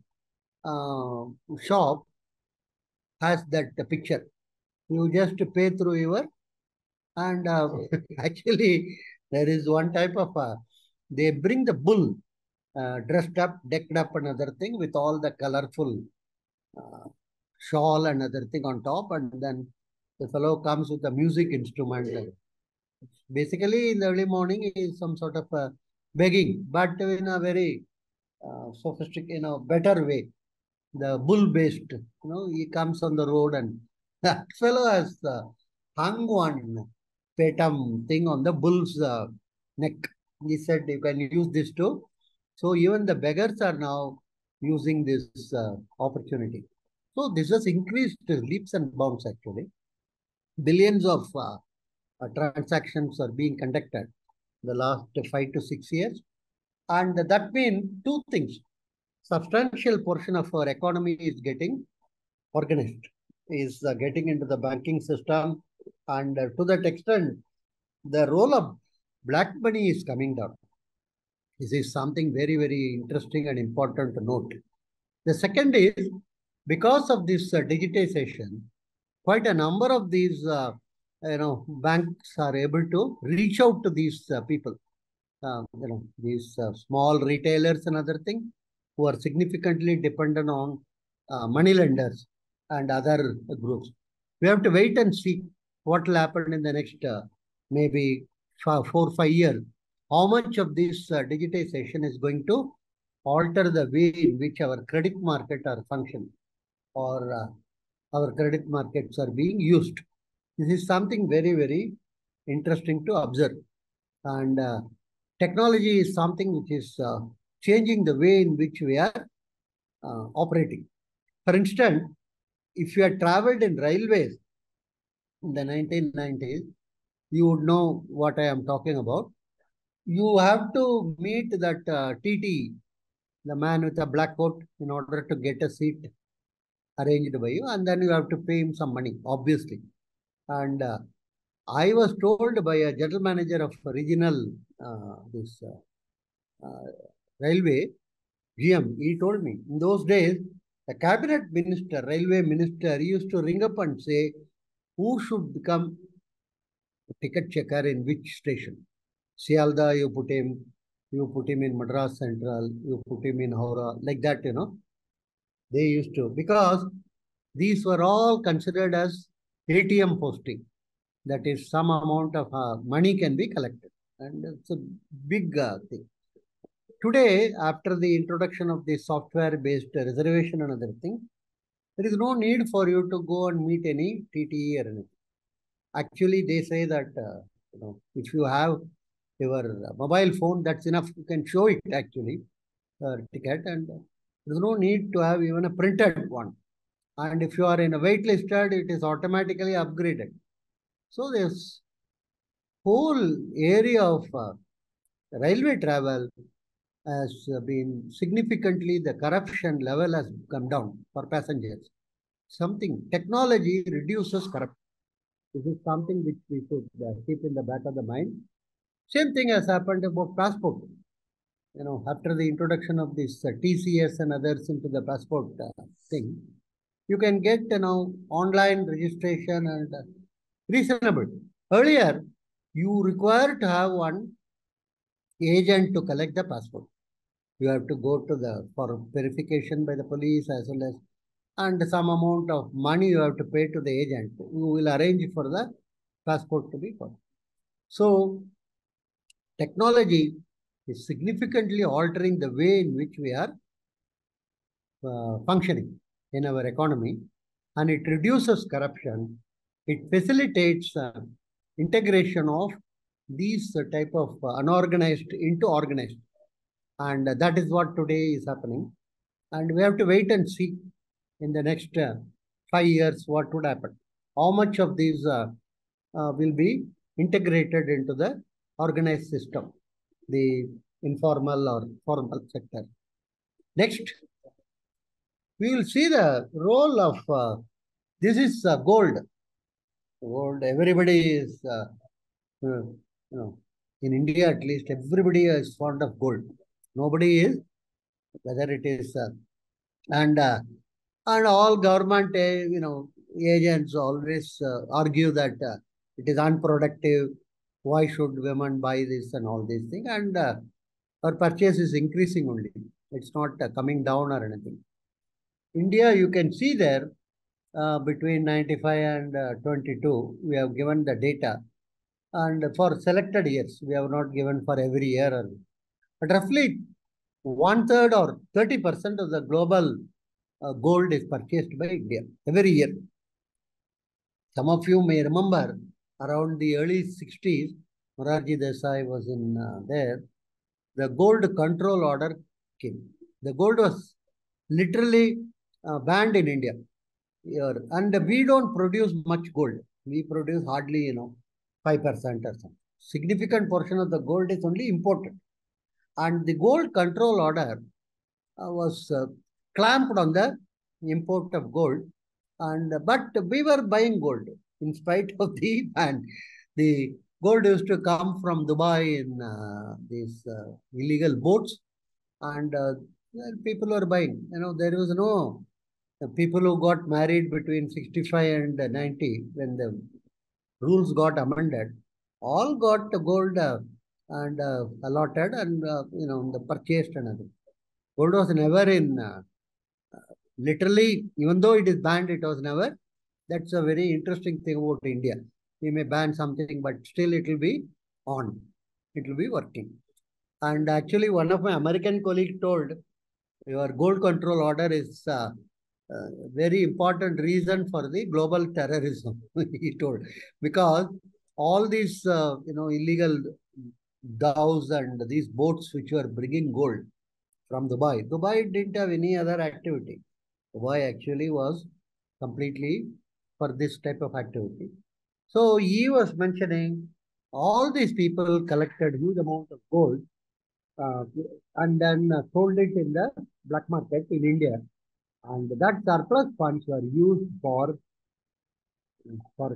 shop has that picture. You just pay through your, and actually there is one type of, they bring the bull dressed up, decked up and other thing with all the colorful shawl and other thing on top, and then the fellow comes with a music instrument. Basically in the early morning is some sort of a begging, but in a very sophisticated, better way. The bull-based, he comes on the road, and that fellow has hung one Paytm thing on the bull's neck. He said, you can use this too. So even the beggars are now using this opportunity. So this has increased leaps and bounds actually. Billions of transactions are being conducted the last 5 to 6 years. And that means two things. Substantial portion of our economy is getting organized, is getting into the banking system. And to that extent, the role of black money is coming down. This is something very, very interesting and important to note. The second is, because of this digitization, quite a number of these banks are able to reach out to these people, these small retailers and other things who are significantly dependent on money lenders and other groups. We have to wait and see what will happen in the next maybe 4 or 5 years. How much of this digitization is going to alter the way in which our credit market are functioning, or our credit markets are being used. This is something very, very interesting to observe. And technology is something which is changing the way in which we are operating. For instance, if you had traveled in railways in the 1990s, you would know what I am talking about. You have to meet that TT, the man with a black coat, in order to get a seat arranged by you, and then you have to pay him some money, obviously. And I was told by a general manager of regional railway, GM, he told me, in those days, the cabinet minister, railway minister, used to ring up and say, who should become a ticket checker in which station? Sialda, you put him in Madras Central, you put him in Howrah, like that, you know. They used to, because these were all considered as ATM posting. That is, some amount of money can be collected. And it's a big thing. Today, after the introduction of the software-based reservation and other things, there is no need for you to go and meet any TTE or anything. Actually, they say that if you have your mobile phone, that's enough. You can show it actually, ticket, and there's no need to have even a printed one. And if you are in a waitlisted, it is automatically upgraded. So this whole area of railway travel has been significantly, the corruption level has come down for passengers. Something, technology reduces corruption. This is something which we should keep in the back of the mind. Same thing has happened about passport. You know, after the introduction of this TCS and others into the passport thing, you can get online registration and reasonable. Earlier, you required to have one agent to collect the passport. You have to go to for verification by the police, as well as, and some amount of money you have to pay to the agent who will arrange for the passport to be bought. So, technology is significantly altering the way in which we are functioning in our economy, and it reduces corruption. It facilitates integration of these type of unorganized into organized. And that is what today is happening. And we have to wait and see in the next 5 years what would happen. How much of these will be integrated into the organized system, the informal or formal sector. Next, we will see the role of, this is gold. Gold, everybody is... in India at least, everybody is fond of gold. Nobody is, whether it is, and all government, agents always argue that it is unproductive. Why should women buy this and all these things? And our purchase is increasing only. It's not coming down or anything. India, you can see there, between 95 and 22, we have given the data. And for selected years, we have not given for every year. But roughly 1/3 or 30% of the global gold is purchased by India every year. Some of you may remember around the early 60s, Morarji Desai was in there. The gold control order came. The gold was literally banned in India. And we don't produce much gold. We produce hardly, 5% or something. Significant portion of the gold is only imported. And the gold control order was clamped on the import of gold. But we were buying gold in spite of the ban. The Gold used to come from Dubai in these illegal boats, and people were buying. You know, there was no people who got married between 65 and 90 when the rules got amended. All got the gold and allotted and the purchased and everything. Gold was never in literally, even though it is banned, it was never. That's a very interesting thing about India. We may ban something, but still it will be on. It will be working. And actually, one of my American colleagues told, your gold control order is a very important reason for the global terrorism, he told. Because all these, illegal dhows and these boats which were bringing gold from Dubai. Dubai didn't have any other activity. Dubai actually was completely for this type of activity. So he was mentioning all these people collected huge amount of gold and then sold it in the black market in India. And that surplus funds were used for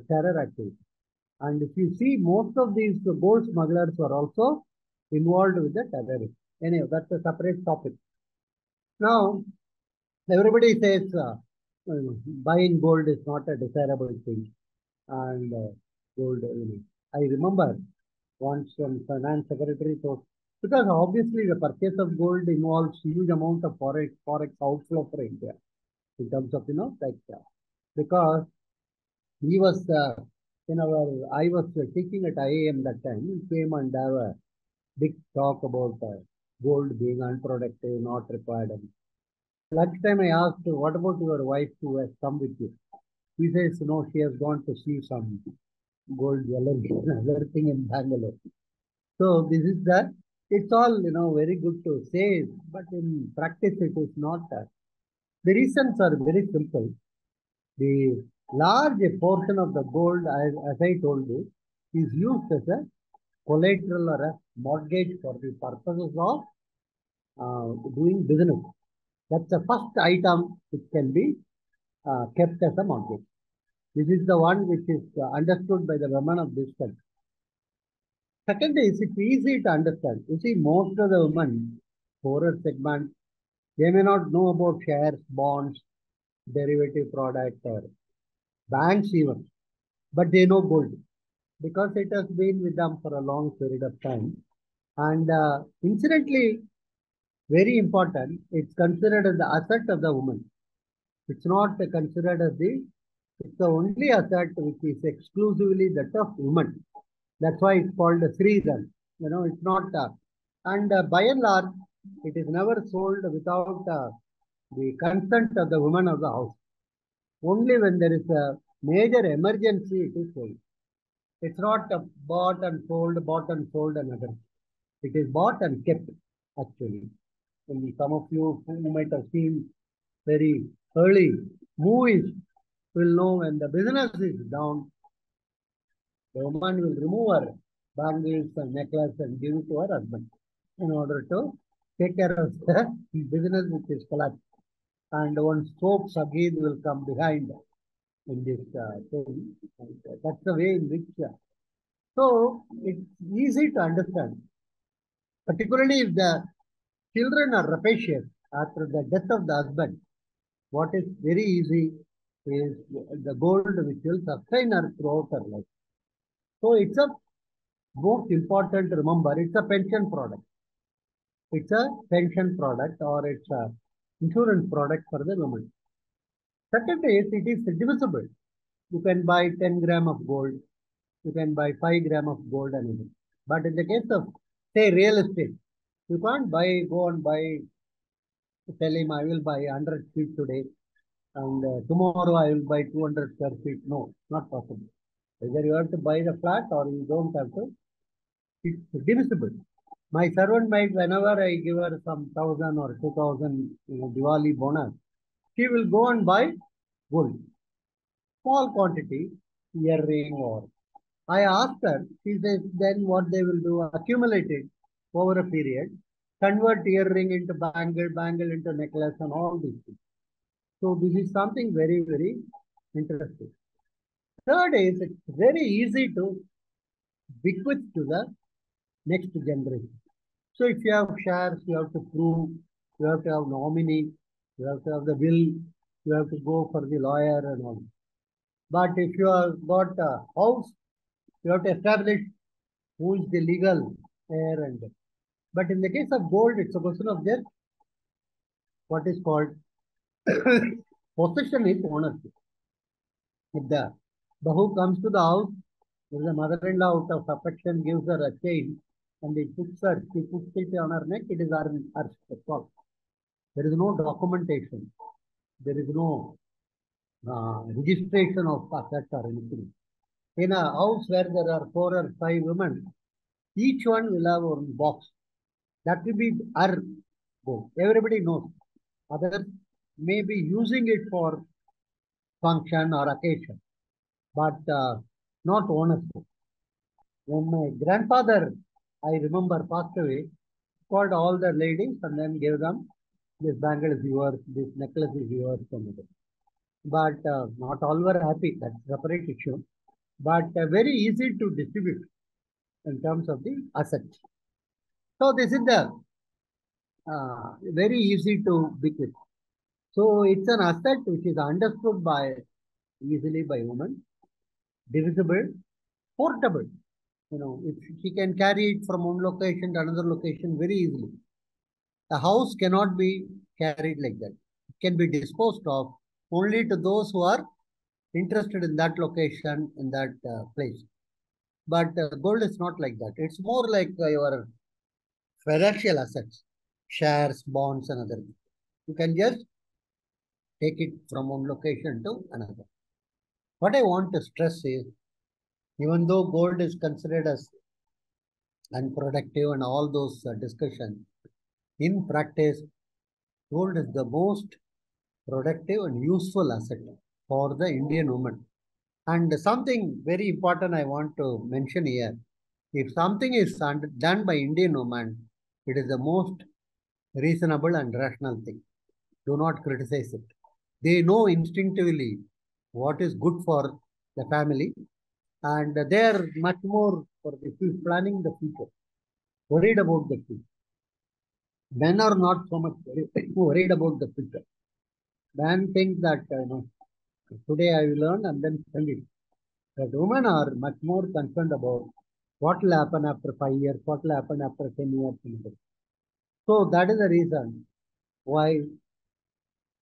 terror activity. And if you see, most of these gold smugglers were also involved with the terrorism. Anyway, that's a separate topic. Now, everybody says buying gold is not a desirable thing. And gold, I remember once when finance secretary thought, because obviously the purchase of gold involves huge amount of forex outflow for India in terms of, because he was, I was teaching at IIM that time, he came and have a big talk about gold being unproductive, not required. And last time I asked, what about your wife who has come with you? He says, no, she has gone to see some gold jewelry and other thing in Bangalore. So this is that. It's all, very good to say, but in practice it is not that. The reasons are very simple. The large portion of the gold, as I told you, is used as a collateral or a mortgage for the purposes of doing business. That's the first item which can be kept as a mortgage. This is the one which is understood by the women of this country. Second is, it's easy to understand. You see, most of the women, poorer segment, they may not know about shares, bonds, derivative products, or banks even. But they know gold because it has been with them for a long period of time. And incidentally, very important, it's considered as the asset of the woman. It's not considered as it's the only asset which is exclusively that of women. That's why it's called a Sridhan. It's not, and by and large, it is never sold without the consent of the woman of the house. Only when there is a major emergency, it is sold. It's not bought and sold another. It is bought and kept, actually. And some of you who might have seen very early movies will know when the business is down, the woman will remove her bangles and necklace and give it to her husband in order to take care of the business which is collapsed. And one soaps again will come behind in this thing. And that's the way in which. So it's easy to understand, particularly if the children are rapacious after the death of the husband. What is very easy is the gold which will sustain her throughout her life. So it's a most important to remember, it's a pension product. It's a pension product or it's a insurance product for the woman. Second is, it is divisible. You can buy 10 gram of gold. You can buy 5 gram of gold and anything. But in the case of, say, real estate, you can't tell him, I will buy 100 feet today and tomorrow I will buy 200 square feet. No, not possible. Either you have to buy the flat or you don't have to. It's divisible. My servant maid, whenever I give her some 1,000 or 2,000 Diwali bonus, she will go and buy gold. Small quantity, earring or... I asked her, she says, then what they will do, accumulate it over a period, convert earring into bangle, bangle into necklace and all these things. So this is something very, very interesting. Third is, it's very easy to bequeathed to the next generation. So if you have shares, you have to prove, you have to have nominee, you have to have the will, you have to go for the lawyer and all. But if you have got a house, you have to establish who is the legal heir and. But in the case of gold, it's a question of their what is called possession is ownership. If the Bahu comes to the house, there is a mother-in-law out of affection gives her a chain and they puts her, she puts it on her neck, it is her fault. There is no documentation. There is no registration of assets or anything. In a house where there are 4 or 5 women, each one will have one box. That will be her gold. Everybody knows. Others may be using it for function or occasion, but not ownership. When my grandfather, I remember, passed away, called all the ladies and then gave them, this bangle is yours, this necklace is yours, something. But not all were happy. That's a separate issue. But very easy to distribute in terms of the asset. So this is the very easy to bequeath. So it's an asset which is understood by easily by women, divisible, portable. You know, if she can carry it from one location to another location very easily. The house cannot be carried like that. It can be disposed of only to those who are interested in that location, in that place. But gold is not like that. It's more like your financial assets, shares, bonds, and other things. You can just take it from one location to another. What I want to stress is, even though gold is considered as unproductive and all those discussions, in practice, gold is the most productive and useful asset for the Indian woman. And something very important I want to mention here, if something is done by Indian woman, it is the most reasonable and rational thing. Do not criticize it. They know instinctively what is good for the family and they are much more for the future, planning the future, worried about the future. Men are not so much worried about the future. Men think that, you know, today I will learn and then sell it. But women are much more concerned about what will happen after 5 years, what will happen after 10 years. So that is the reason why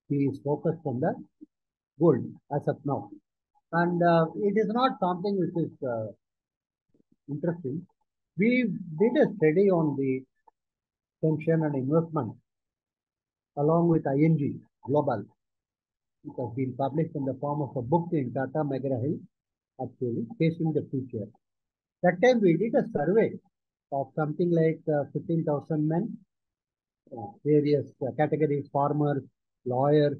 he is focused on the gold as of now. And it is not something which is interesting. We did a study on the pension and investment along with ING Global. It has been published in the form of a book in Tata Megra Hill, actually, Facing the Future. That time we did a survey of something like 15,000 men, various categories, farmers, lawyers,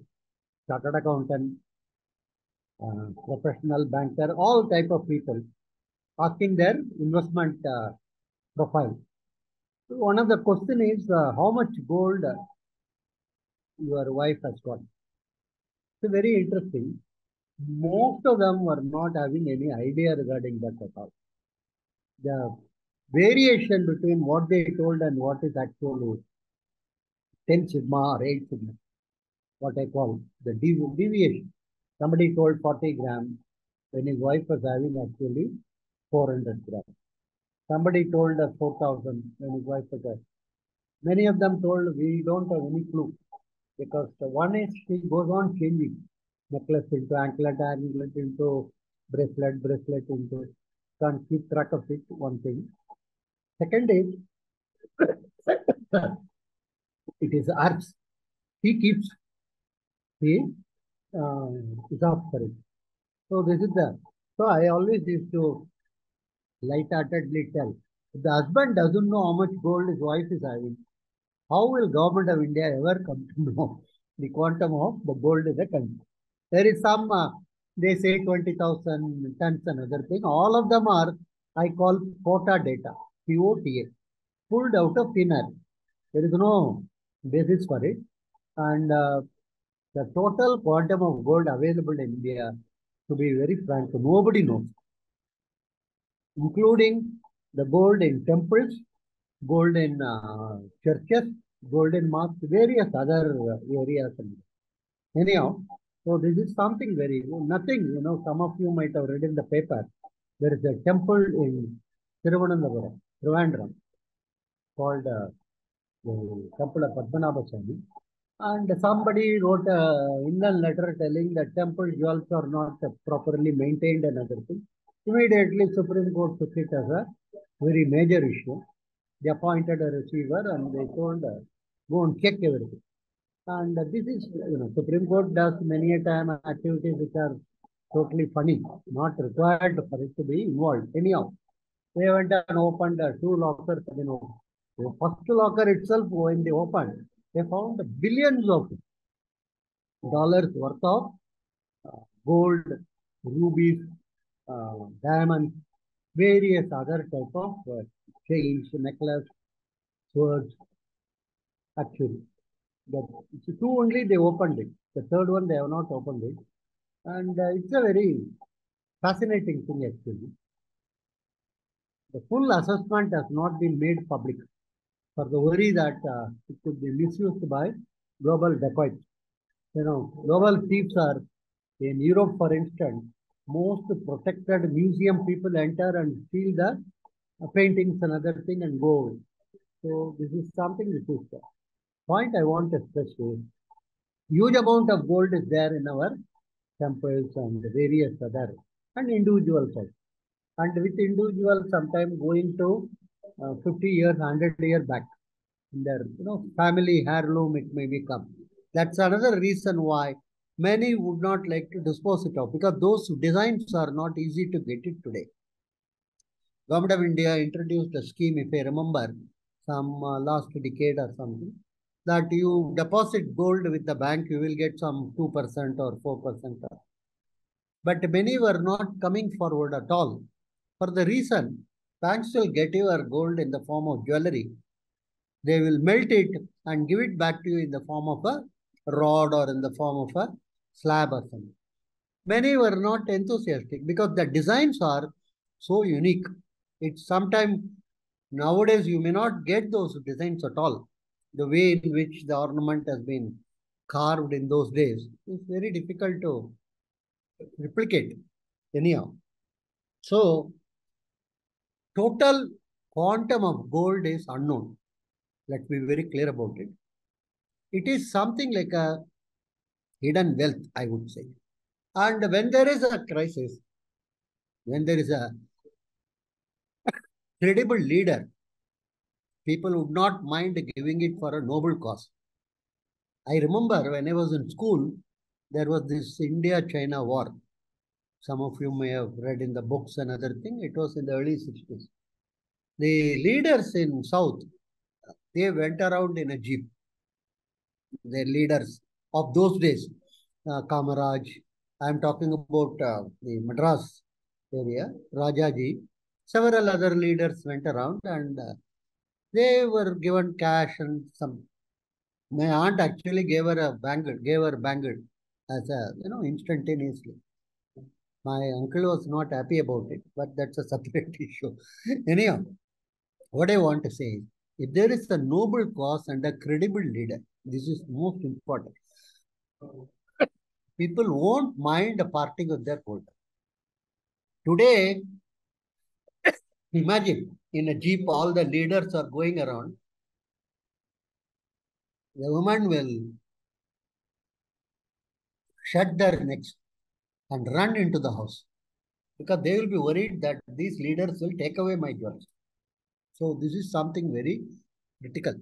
chartered accountant, professional banker, all type of people, asking their investment profile. So one of the question is how much gold your wife has got. It's very interesting. Most of them were not having any idea regarding that at all. The variation between what they told and what is actually 10 sigma or 8 sigma, what I call the deviation. Somebody told 40 grams when his wife was having actually 400 grams. Somebody told us 4,000 when his wife was having. Many of them told we don't have any clue. Because the one is she goes on changing necklace into anklet, anklet into bracelet, bracelet into, can't keep track of it, one thing. Second is, it is arts. He keeps, he is up for it. So this is the, so I always used to light-heartedly tell, if the husband doesn't know how much gold his wife is having, how will government of India ever come to know the quantum of the gold in the country? There is some, they say 20,000 tons and other thing. All of them are, I call quota data, POTA, pulled out of thin air. There is no basis for it. And the total quantum of gold available in India, to be very frank, nobody knows. including the gold in temples, gold in churches, gold in mosques, various other areas. Anyhow, so this is something very, nothing, you know, some of you might have read in the paper. There is a temple in Thiruvananthapuram, Trivandrum, called the Temple of Padmanabha Swami. And somebody wrote an inland letter telling that temple jewels are not properly maintained and other things. Immediately, Supreme Court took it as a very major issue. They appointed a receiver and they told, go and check everything. And this is, you know, Supreme Court does many a time activities which are totally funny, not required for it to be involved. Anyhow, they went and opened two lockers. You know, the first locker itself, when they opened, they found billions of dollars worth of gold, rubies, diamonds, various other type of chains, necklace, swords. Actually, the two only they opened it. The third one they have not opened it. And it's a very fascinating thing actually. The full assessment has not been made public for the worry that it could be misused by global dacoits. You know, global thieves are, in Europe for instance, most protected museum people enter and steal the paintings and other thing and go away. So this is something which is the point I want to stress here. Huge amount of gold is there in our temples and various other, and individual sites. And with individuals sometimes going to 50 years, 100 years back. In their, you know, family heirloom it may become. That's another reason why many would not like to dispose it of, because those designs are not easy to get it today. Government of India introduced a scheme, if I remember, some last decade or something, that you deposit gold with the bank, you will get some 2% or 4%. But many were not coming forward at all. For the reason, banks will get your gold in the form of jewelry. They will melt it and give it back to you in the form of a rod or in the form of a slab or something. Many were not enthusiastic because the designs are so unique. It's sometimes, nowadays you may not get those designs at all. The way in which the ornament has been carved in those days is very difficult to replicate. Anyhow, so total quantum of gold is unknown. Let me be very clear about it. It is something like a hidden wealth, I would say. And when there is a crisis, when there is a credible leader, people would not mind giving it for a noble cause. I remember when I was in school, there was this India-China war. Some of you may have read in the books and other thing. It was in the early 60s. The leaders in South, they went around in a jeep. The leaders of those days, Kamaraj, I'm talking about the Madras area, Rajaji, several other leaders went around and they were given cash and some. My aunt actually gave her a bangle, as a, you know, instantaneously. My uncle was not happy about it, but that's a separate issue. Anyhow, what I want to say is, if there is a noble cause and a credible leader, this is most important. People won't mind parting with their gold. Today, imagine in a jeep, all the leaders are going around. The woman will shut their necks and run into the house because they will be worried that these leaders will take away my jewels. So this is something very critical.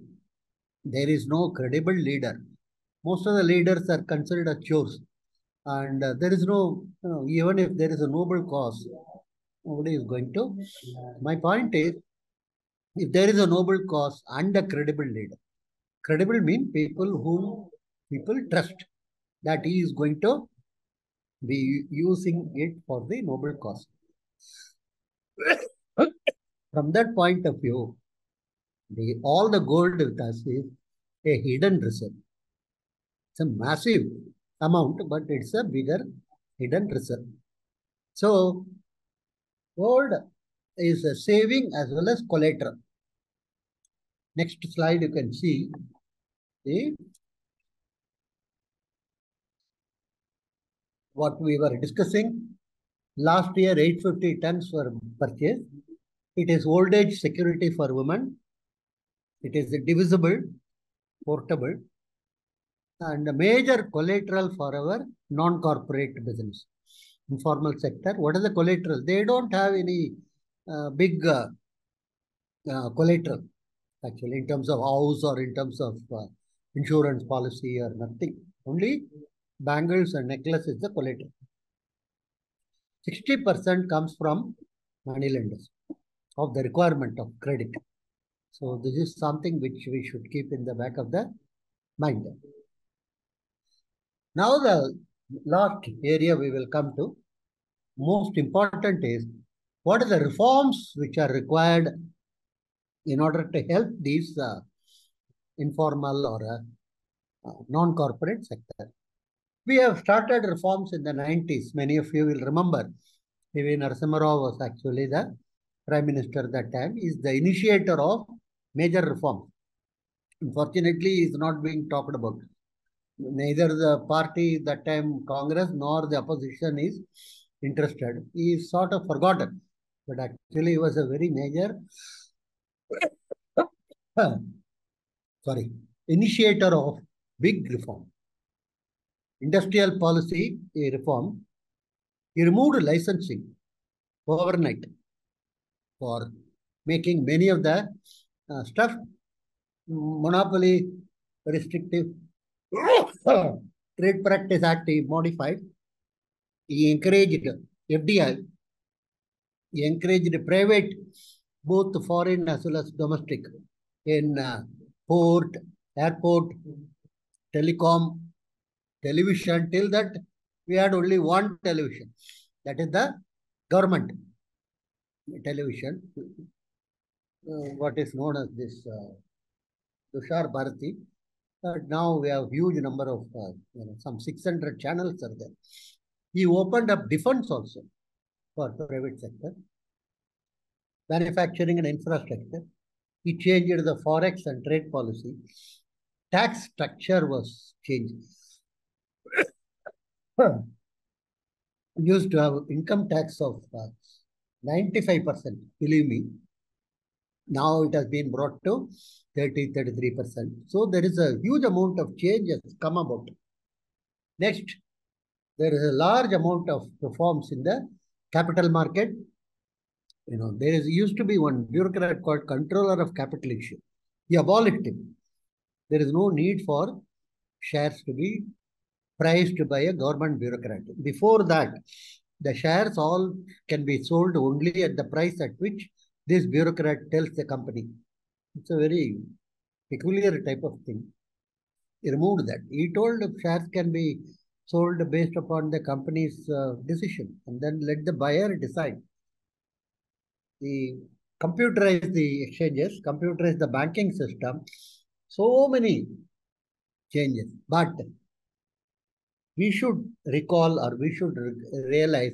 There is no credible leader. Most of the leaders are considered as chores, and there is no, you know, even if there is a noble cause, nobody is going to. My point is, if there is a noble cause and a credible leader, credible means people whom people trust that he is going to be using it for the noble cause. From that point of view, all the gold with us is a hidden reserve. It's a massive amount, but it's a bigger hidden reserve. So, gold is a saving as well as collateral. Next slide, you can see the what we were discussing. Last year, 850 tons were purchased. It is old age security for women. It is divisible, portable, and a major collateral for our non-corporate business, informal sector. What is the collateral? They don't have any big collateral, actually, in terms of house or in terms of insurance policy or nothing. Only bangles and necklace is the collateral. 60% comes from money lenders of the requirement of credit. So this is something which we should keep in the back of the mind. Now the last area we will come to, most important is, what are the reforms which are required in order to help these informal or non-corporate sector? We have started reforms in the 90s. Many of you will remember, P.V. Narasimha Rao was actually the Prime Minister at that time. He is the initiator of major reform. Unfortunately, he is not being talked about. Neither the party at that time, Congress, nor the opposition is interested. He is sort of forgotten. But actually, he was a very major initiator of big reform. Industrial policy reform. He removed licensing overnight for making many of the stuff monopoly restrictive. Trade Practice Act he modified. He encouraged FDI. He encouraged private, both foreign as well as domestic, in port, airport, telecom, television. Till that, we had only one television. That is the government television, what is known as this Tushar Bharati. Now we have huge number of, some 600 channels are there. He opened up defense also for private sector, manufacturing and infrastructure. He changed the forex and trade policy. Tax structure was changed. Used to have income tax of 95%, believe me. Now it has been brought to 33%. So there is a huge amount of change has come about. Next, there is a large amount of reforms in the capital market. You know, there is used to be one bureaucrat called Controller of Capital Issue. He abolished him. There is no need for shares to be priced by a government bureaucrat. Before that, the shares all can be sold only at the price at which this bureaucrat tells the company. It's a very peculiar type of thing. He removed that. He told shares can be sold based upon the company's decision, and then let the buyer decide. He computerized the exchanges, computerized the banking system. So many changes. But we should recall, or we should realize,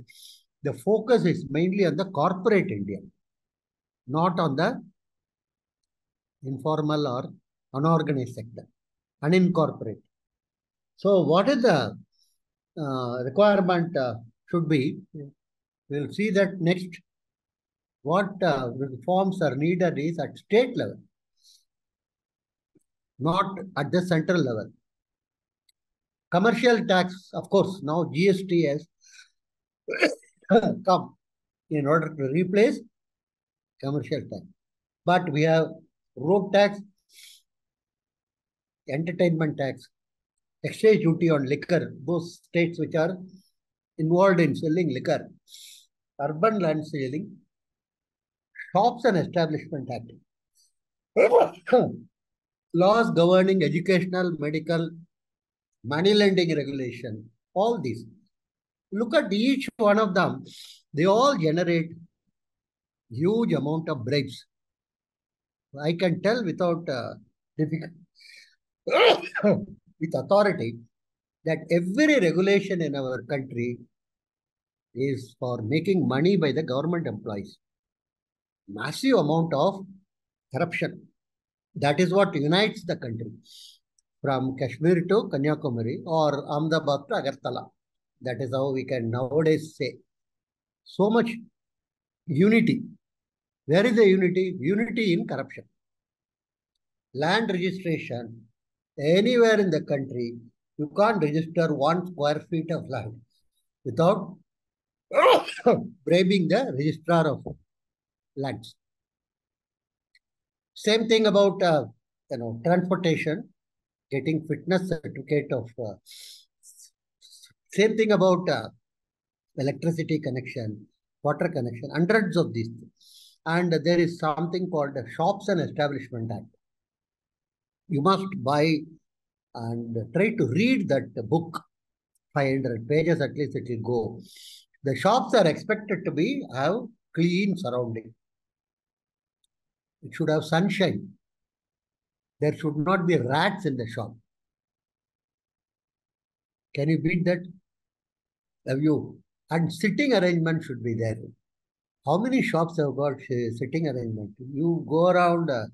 the focus is mainly on the corporate India, not on the informal or unorganized sector, unincorporated. So what is the requirement should be? We'll see that next. What reforms are needed is at state level, not at the central level. Commercial tax, of course, now GST has come in order to replace commercial tax. But we have road tax, entertainment tax, excise duty on liquor, those states which are involved in selling liquor, urban land selling, shops and establishment act, laws governing educational, medical, money lending regulation, all these. Look at each one of them. They all generate huge amount of bribes. I can tell without with authority that every regulation in our country is for making money by the government employees. massive amount of corruption. That is what unites the country. From Kashmir to Kanyakumari or Ahmedabad to Agartala. That is how we can nowadays say. So much unity. Where is the unity? Unity in corruption. Land registration. Anywhere in the country, you can't register 1 square feet of land without bribing the registrar of lands. Same thing about transportation, getting fitness certificate of. Same thing about electricity connection, water connection, hundreds of these things. And there is something called the Shops and Establishment Act. You must buy and try to read that book, 500 pages at least it will go. The shops are expected to have clean surrounding. It should have sunshine. There should not be rats in the shop. Can you beat that? Have you? And sitting arrangement should be there. How many shops have got sitting arrangement? You go around a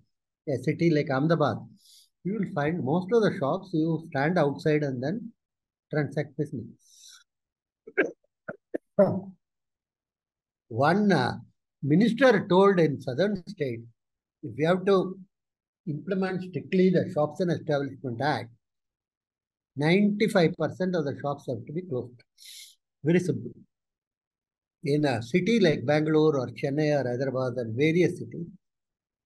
city like Ahmedabad, you will find most of the shops you stand outside and then transact business. One minister told in southern state, if we have to implement strictly the Shops and Establishment Act, 95% of the shops have to be closed. Very simple. In a city like Bangalore or Chennai or Hyderabad and various cities,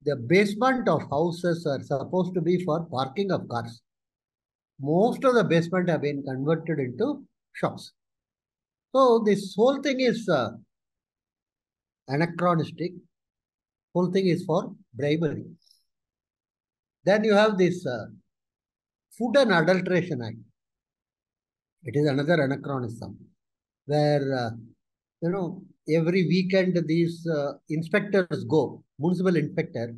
the basement of houses are supposed to be for parking of cars. Most of the basement have been converted into shops. So this whole thing is anachronistic. Whole thing is for bribery. Then you have this Food and Adulteration Act. It is another anachronism where, every weekend these inspectors go. Municipal inspector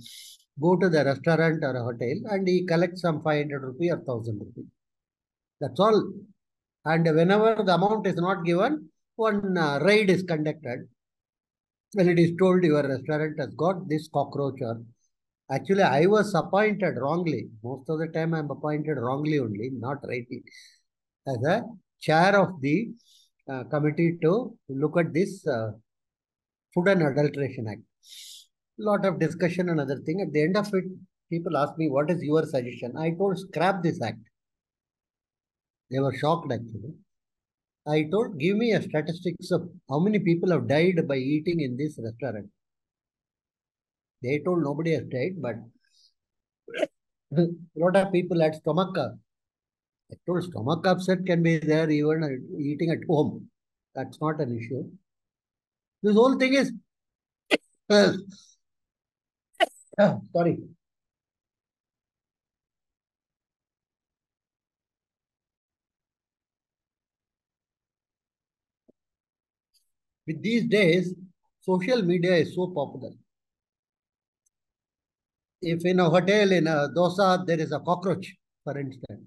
go to the restaurant or a hotel and he collects some 500 rupee or 1000 rupee. That's all. And whenever the amount is not given, one raid is conducted. When it is told your restaurant has got this cockroach or... Actually, I was appointed wrongly. Most of the time I am appointed wrongly only, not rightly. As a chair of the committee to look at this Food and Adulteration Act. Lot of discussion and other thing. At the end of it, people asked me, what is your suggestion? I told, scrap this act. They were shocked actually. I told, give me a statistics of how many people have died by eating in this restaurant. They told nobody has died, but a lot of people had stomach up. I told stomach upset can be there even eating at home. That's not an issue. This whole thing is... sorry. With these days, social media is so popular. If in a hotel, in a dosa, there is a cockroach, for instance,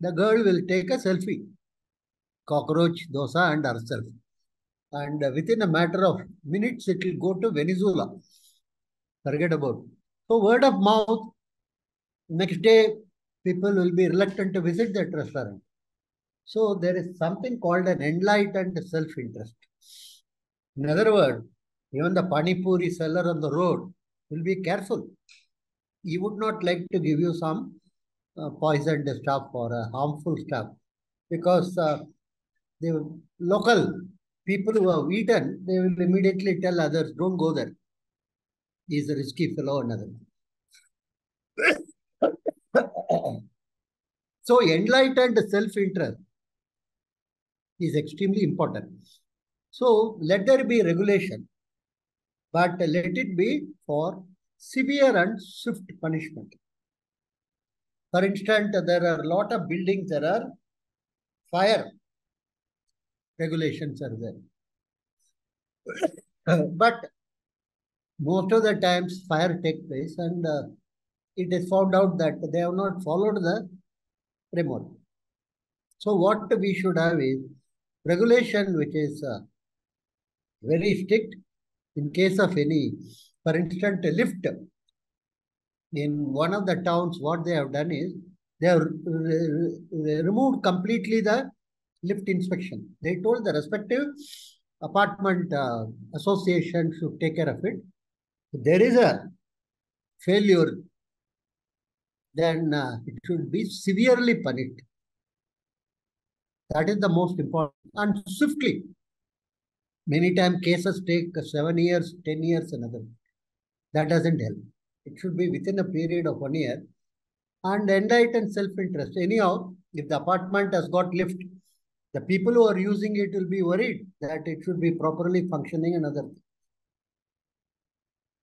the girl will take a selfie. Cockroach, dosa and herself. And within a matter of minutes, it will go to Venezuela. Forget about it. So word of mouth, next day, people will be reluctant to visit that restaurant. So there is something called an enlightened self-interest. In other words, even the Panipuri seller on the road will be careful. He would not like to give you some poisoned stuff or harmful stuff because the local people who have eaten, they will immediately tell others, don't go there. He is a risky fellow and other. So enlightened self-interest is extremely important. So let there be regulation, but let it be for severe and swift punishment. For instance, there are a lot of buildings, there are fire regulations are there. But most of the times fire takes place and it is found out that they have not followed the framework. So what we should have is regulation which is very strict in case of any For instance, a lift in one of the towns, what they have done is they have removed completely the lift inspection. They told the respective apartment association should take care of it. If there is a failure, then it should be severely punished. That is the most important. And swiftly. Many times cases take 7 years, 10 years, another. That doesn't help. It should be within a period of 1 year. And enlightened self-interest. Anyhow, if the apartment has got lift, the people who are using it will be worried that it should be properly functioning and other things.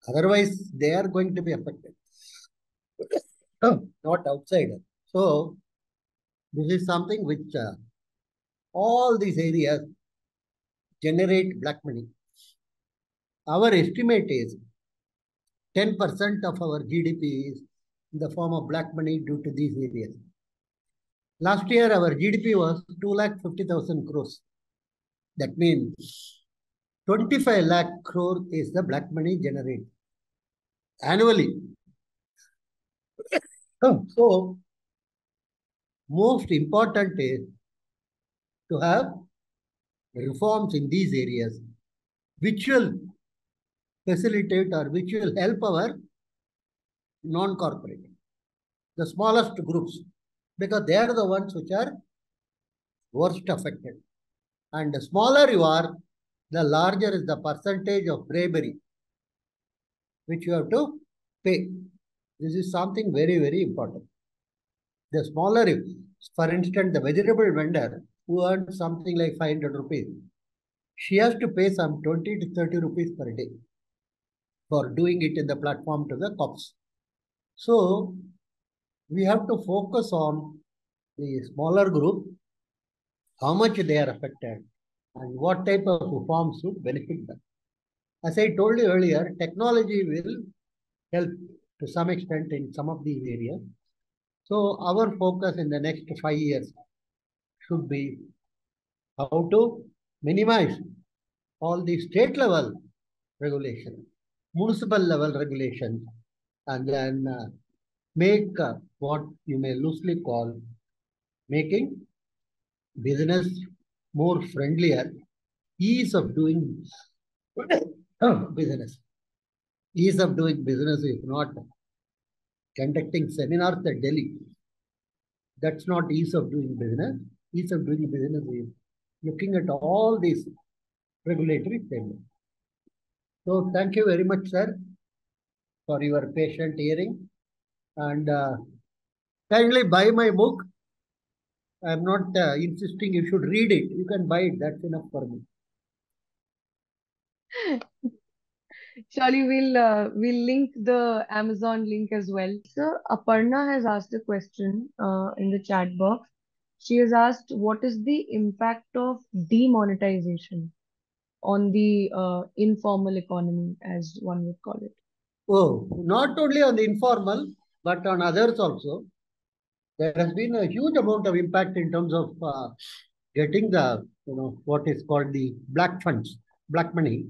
Otherwise, they are going to be affected. Not outsider. So, this is something which all these areas generate black money. Our estimate is 10% of our GDP is in the form of black money due to these areas. Last year, our GDP was 2,50,000 crores. That means 25 lakh crore is the black money generated annually. So, most important is to have reforms in these areas, which will facilitate or which will help our non-corporate, the smallest groups, because they are the ones which are worst affected. And the smaller you are, the larger is the percentage of bribery, which you have to pay. This is something very, very important. The smaller, for instance, the vegetable vendor who earns something like 500 rupees, she has to pay some 20 to 30 rupees per day for doing it in the platform to the cops. So, we have to focus on the smaller group, how much they are affected and what type of reforms should benefit them. As I told you earlier, technology will help to some extent in some of these areas. So our focus in the next 5 years should be how to minimize all the state level regulations, municipal level regulations, and then make what you may loosely call making business more friendlier, ease of doing business. Ease of doing business is not conducting seminars at Delhi. That's not ease of doing business. Ease of doing business is looking at all these regulatory frameworks. So thank you very much, sir, for your patient hearing. And kindly buy my book. I'm not insisting you should read it. You can buy it. That's enough for me. Surely we'll link the Amazon link as well. Sir, Aparna has asked a question in the chat box. She has asked, what is the impact of demonetization on the informal economy, as one would call it? Oh, not only on the informal, but on others also. There has been a huge amount of impact in terms of getting the, what is called the black funds, black money.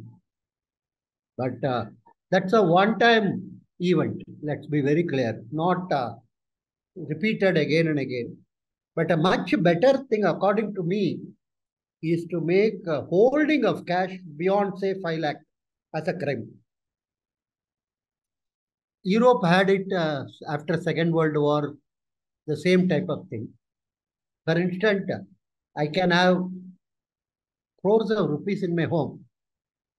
But that's a one-time event, let's be very clear, not repeated again and again. But a much better thing, according to me, is to make holding of cash beyond, say, 5 lakh as a crime. Europe had it after Second World War, the same type of thing. For instance, I can have crores of rupees in my home.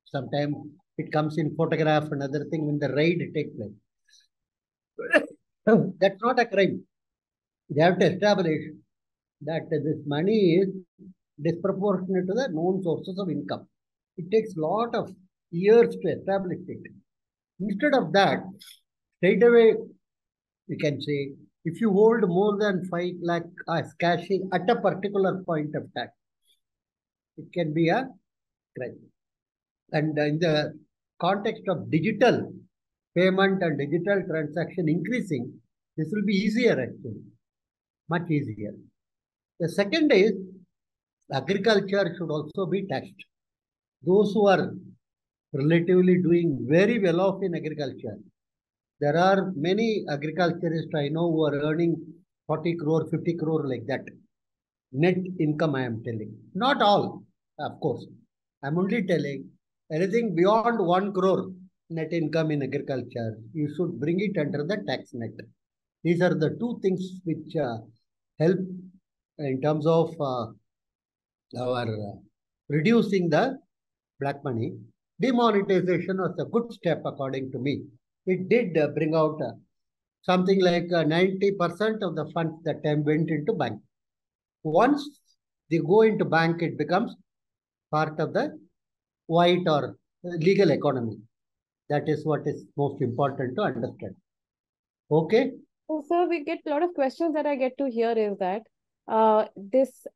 Sometimes it comes in photograph and other thing when the raid takes place. That's not a crime. They have to establish that this money is disproportionate to the known sources of income. It takes a lot of years to establish it. Instead of that, straight away, you can say, if you hold more than 5 lakh as cash at a particular point of time, it can be a crime. And in the context of digital payment and digital transaction increasing, this will be easier actually, much easier. The second is agriculture should also be taxed. Those who are relatively doing very well off in agriculture. There are many agriculturists I know who are earning 40 crore, 50 crore like that. Net income I am telling. Not all, of course. I am only telling anything beyond 1 crore net income in agriculture, you should bring it under the tax net. These are the two things which help in terms of our reducing the black money. Demonetization was a good step according to me. It did bring out something like 90% of the funds that time went into bank. Once they go into bank, it becomes part of the white or legal economy. That is what is most important to understand. Okay. So, sir, we get a lot of questions that I get to hear is that this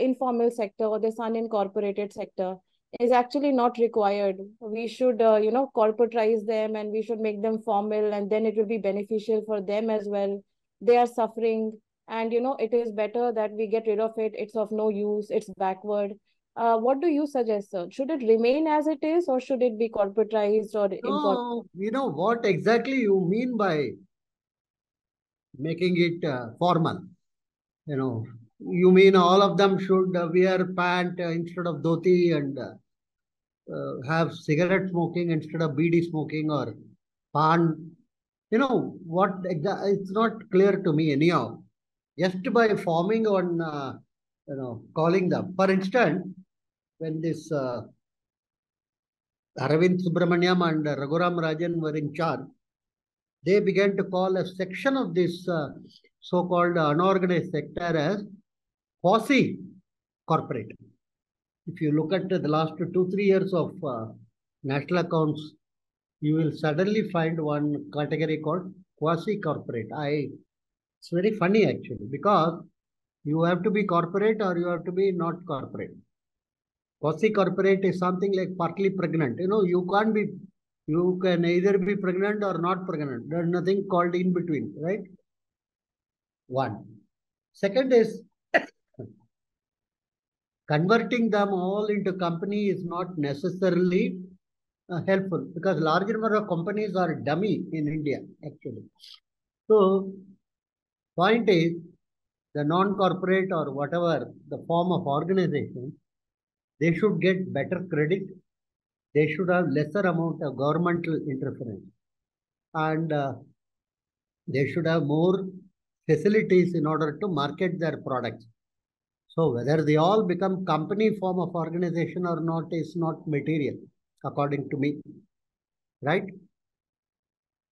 informal sector or this unincorporated sector is actually not required. We should, corporatize them and we should make them formal, and then it will be beneficial for them as well. They are suffering and, it is better that we get rid of it. It's of no use. It's backward. What do you suggest, sir? Should it remain as it is or should it be corporatized or incorporated? You know what exactly you mean by making it formal. You mean all of them should wear pant instead of dhoti and have cigarette smoking instead of bidi smoking or pan. It's not clear to me anyhow. Just by forming on calling them. For instance, when this Aravind Subramaniam and Raghuram Rajan were in charge, they began to call a section of this so-called unorganized sector as quasi-corporate. If you look at the last 2-3 years of national accounts, you will suddenly find one category called quasi-corporate. It's very funny actually, because you have to be corporate or you have to be not corporate. Quasi-corporate is something like partly pregnant. You can either be pregnant or not pregnant. There's nothing called in between, right? One. Second is, converting them all into company is not necessarily helpful, because large number of companies are dummy in India, actually. So, point is, the non-corporate or whatever the form of organization, they should get better credit. They should have lesser amount of governmental interference. And they should have more facilities in order to market their products. So whether they all become company form of organization or not is not material, according to me. Right?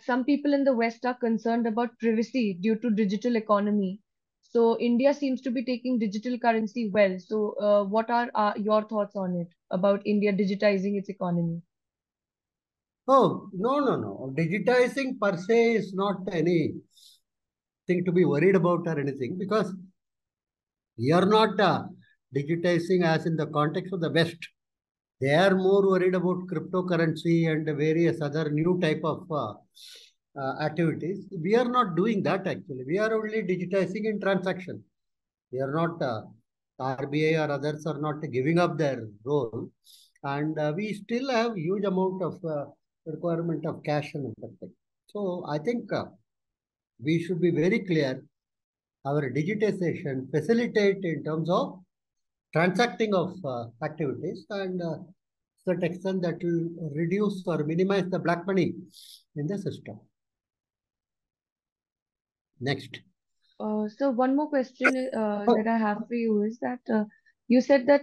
Some people in the West are concerned about privacy due to digital economy. So India seems to be taking digital currency well. So what are your thoughts on it, about India digitizing its economy? Oh, no. Digitizing per se is not anything to be worried about or anything, because you are not digitizing as in the context of the West. They are more worried about cryptocurrency and various other new type of activities. We are not doing that actually. We are only digitizing in transaction. We are not, RBI or others are not giving up their role. And we still have huge amount of requirement of cash and everything. So I think we should be very clear. Our digitization facilitate in terms of transacting of activities, and to that extent that will reduce or minimize the black money in the system. Next. So one more question that I have for you is that you said that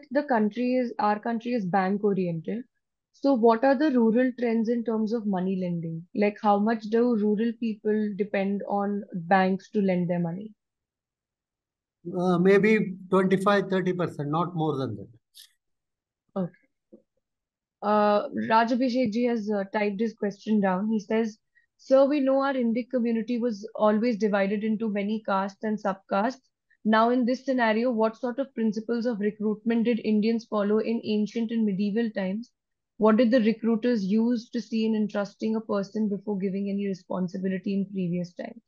our country is bank oriented. So what are the rural trends in terms of money lending? Like how much do rural people depend on banks to lend their money? Maybe 25-30%, not more than that. Okay. Raj Abhishek ji has typed his question down. He says, "Sir, we know our Indic community was always divided into many castes and subcastes. Now in this scenario, what sort of principles of recruitment did Indians follow in ancient and medieval times? What did the recruiters use to see in entrusting a person before giving any responsibility in previous times?"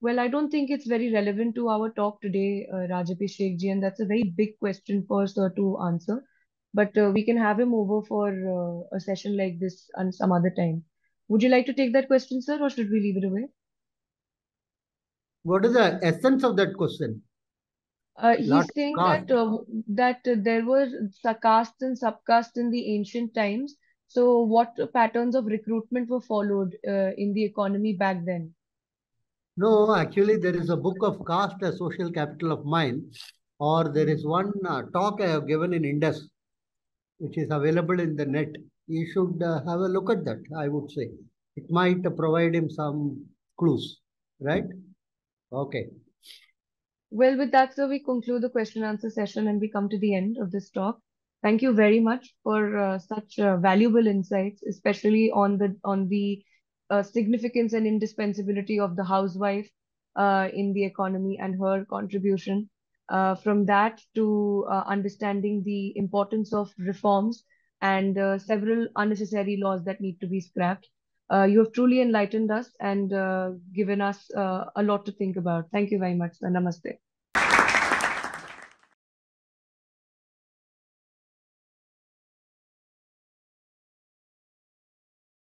Well, I don't think it's very relevant to our talk today, Raj Abhishek ji, and that's a very big question for Sir to answer. But we can have him over for a session like this on some other time. Would you like to take that question, sir, or should we leave it away? What is the essence of that question? He's saying that there were castes and subcastes in the ancient times. So what patterns of recruitment were followed in the economy back then? No, actually there is a book of Caste, a Social Capital of Mine, or there is one talk I have given in Indus, which is available in the net. You should have a look at that, I would say. It might provide him some clues, right? Okay. Well, with that, sir, we conclude the question and answer session and we come to the end of this talk. Thank you very much for such valuable insights, especially on the significance and indispensability of the housewife in the economy and her contribution. From that to understanding the importance of reforms and several unnecessary laws that need to be scrapped. You have truly enlightened us and given us a lot to think about. Thank you very much. Namaste.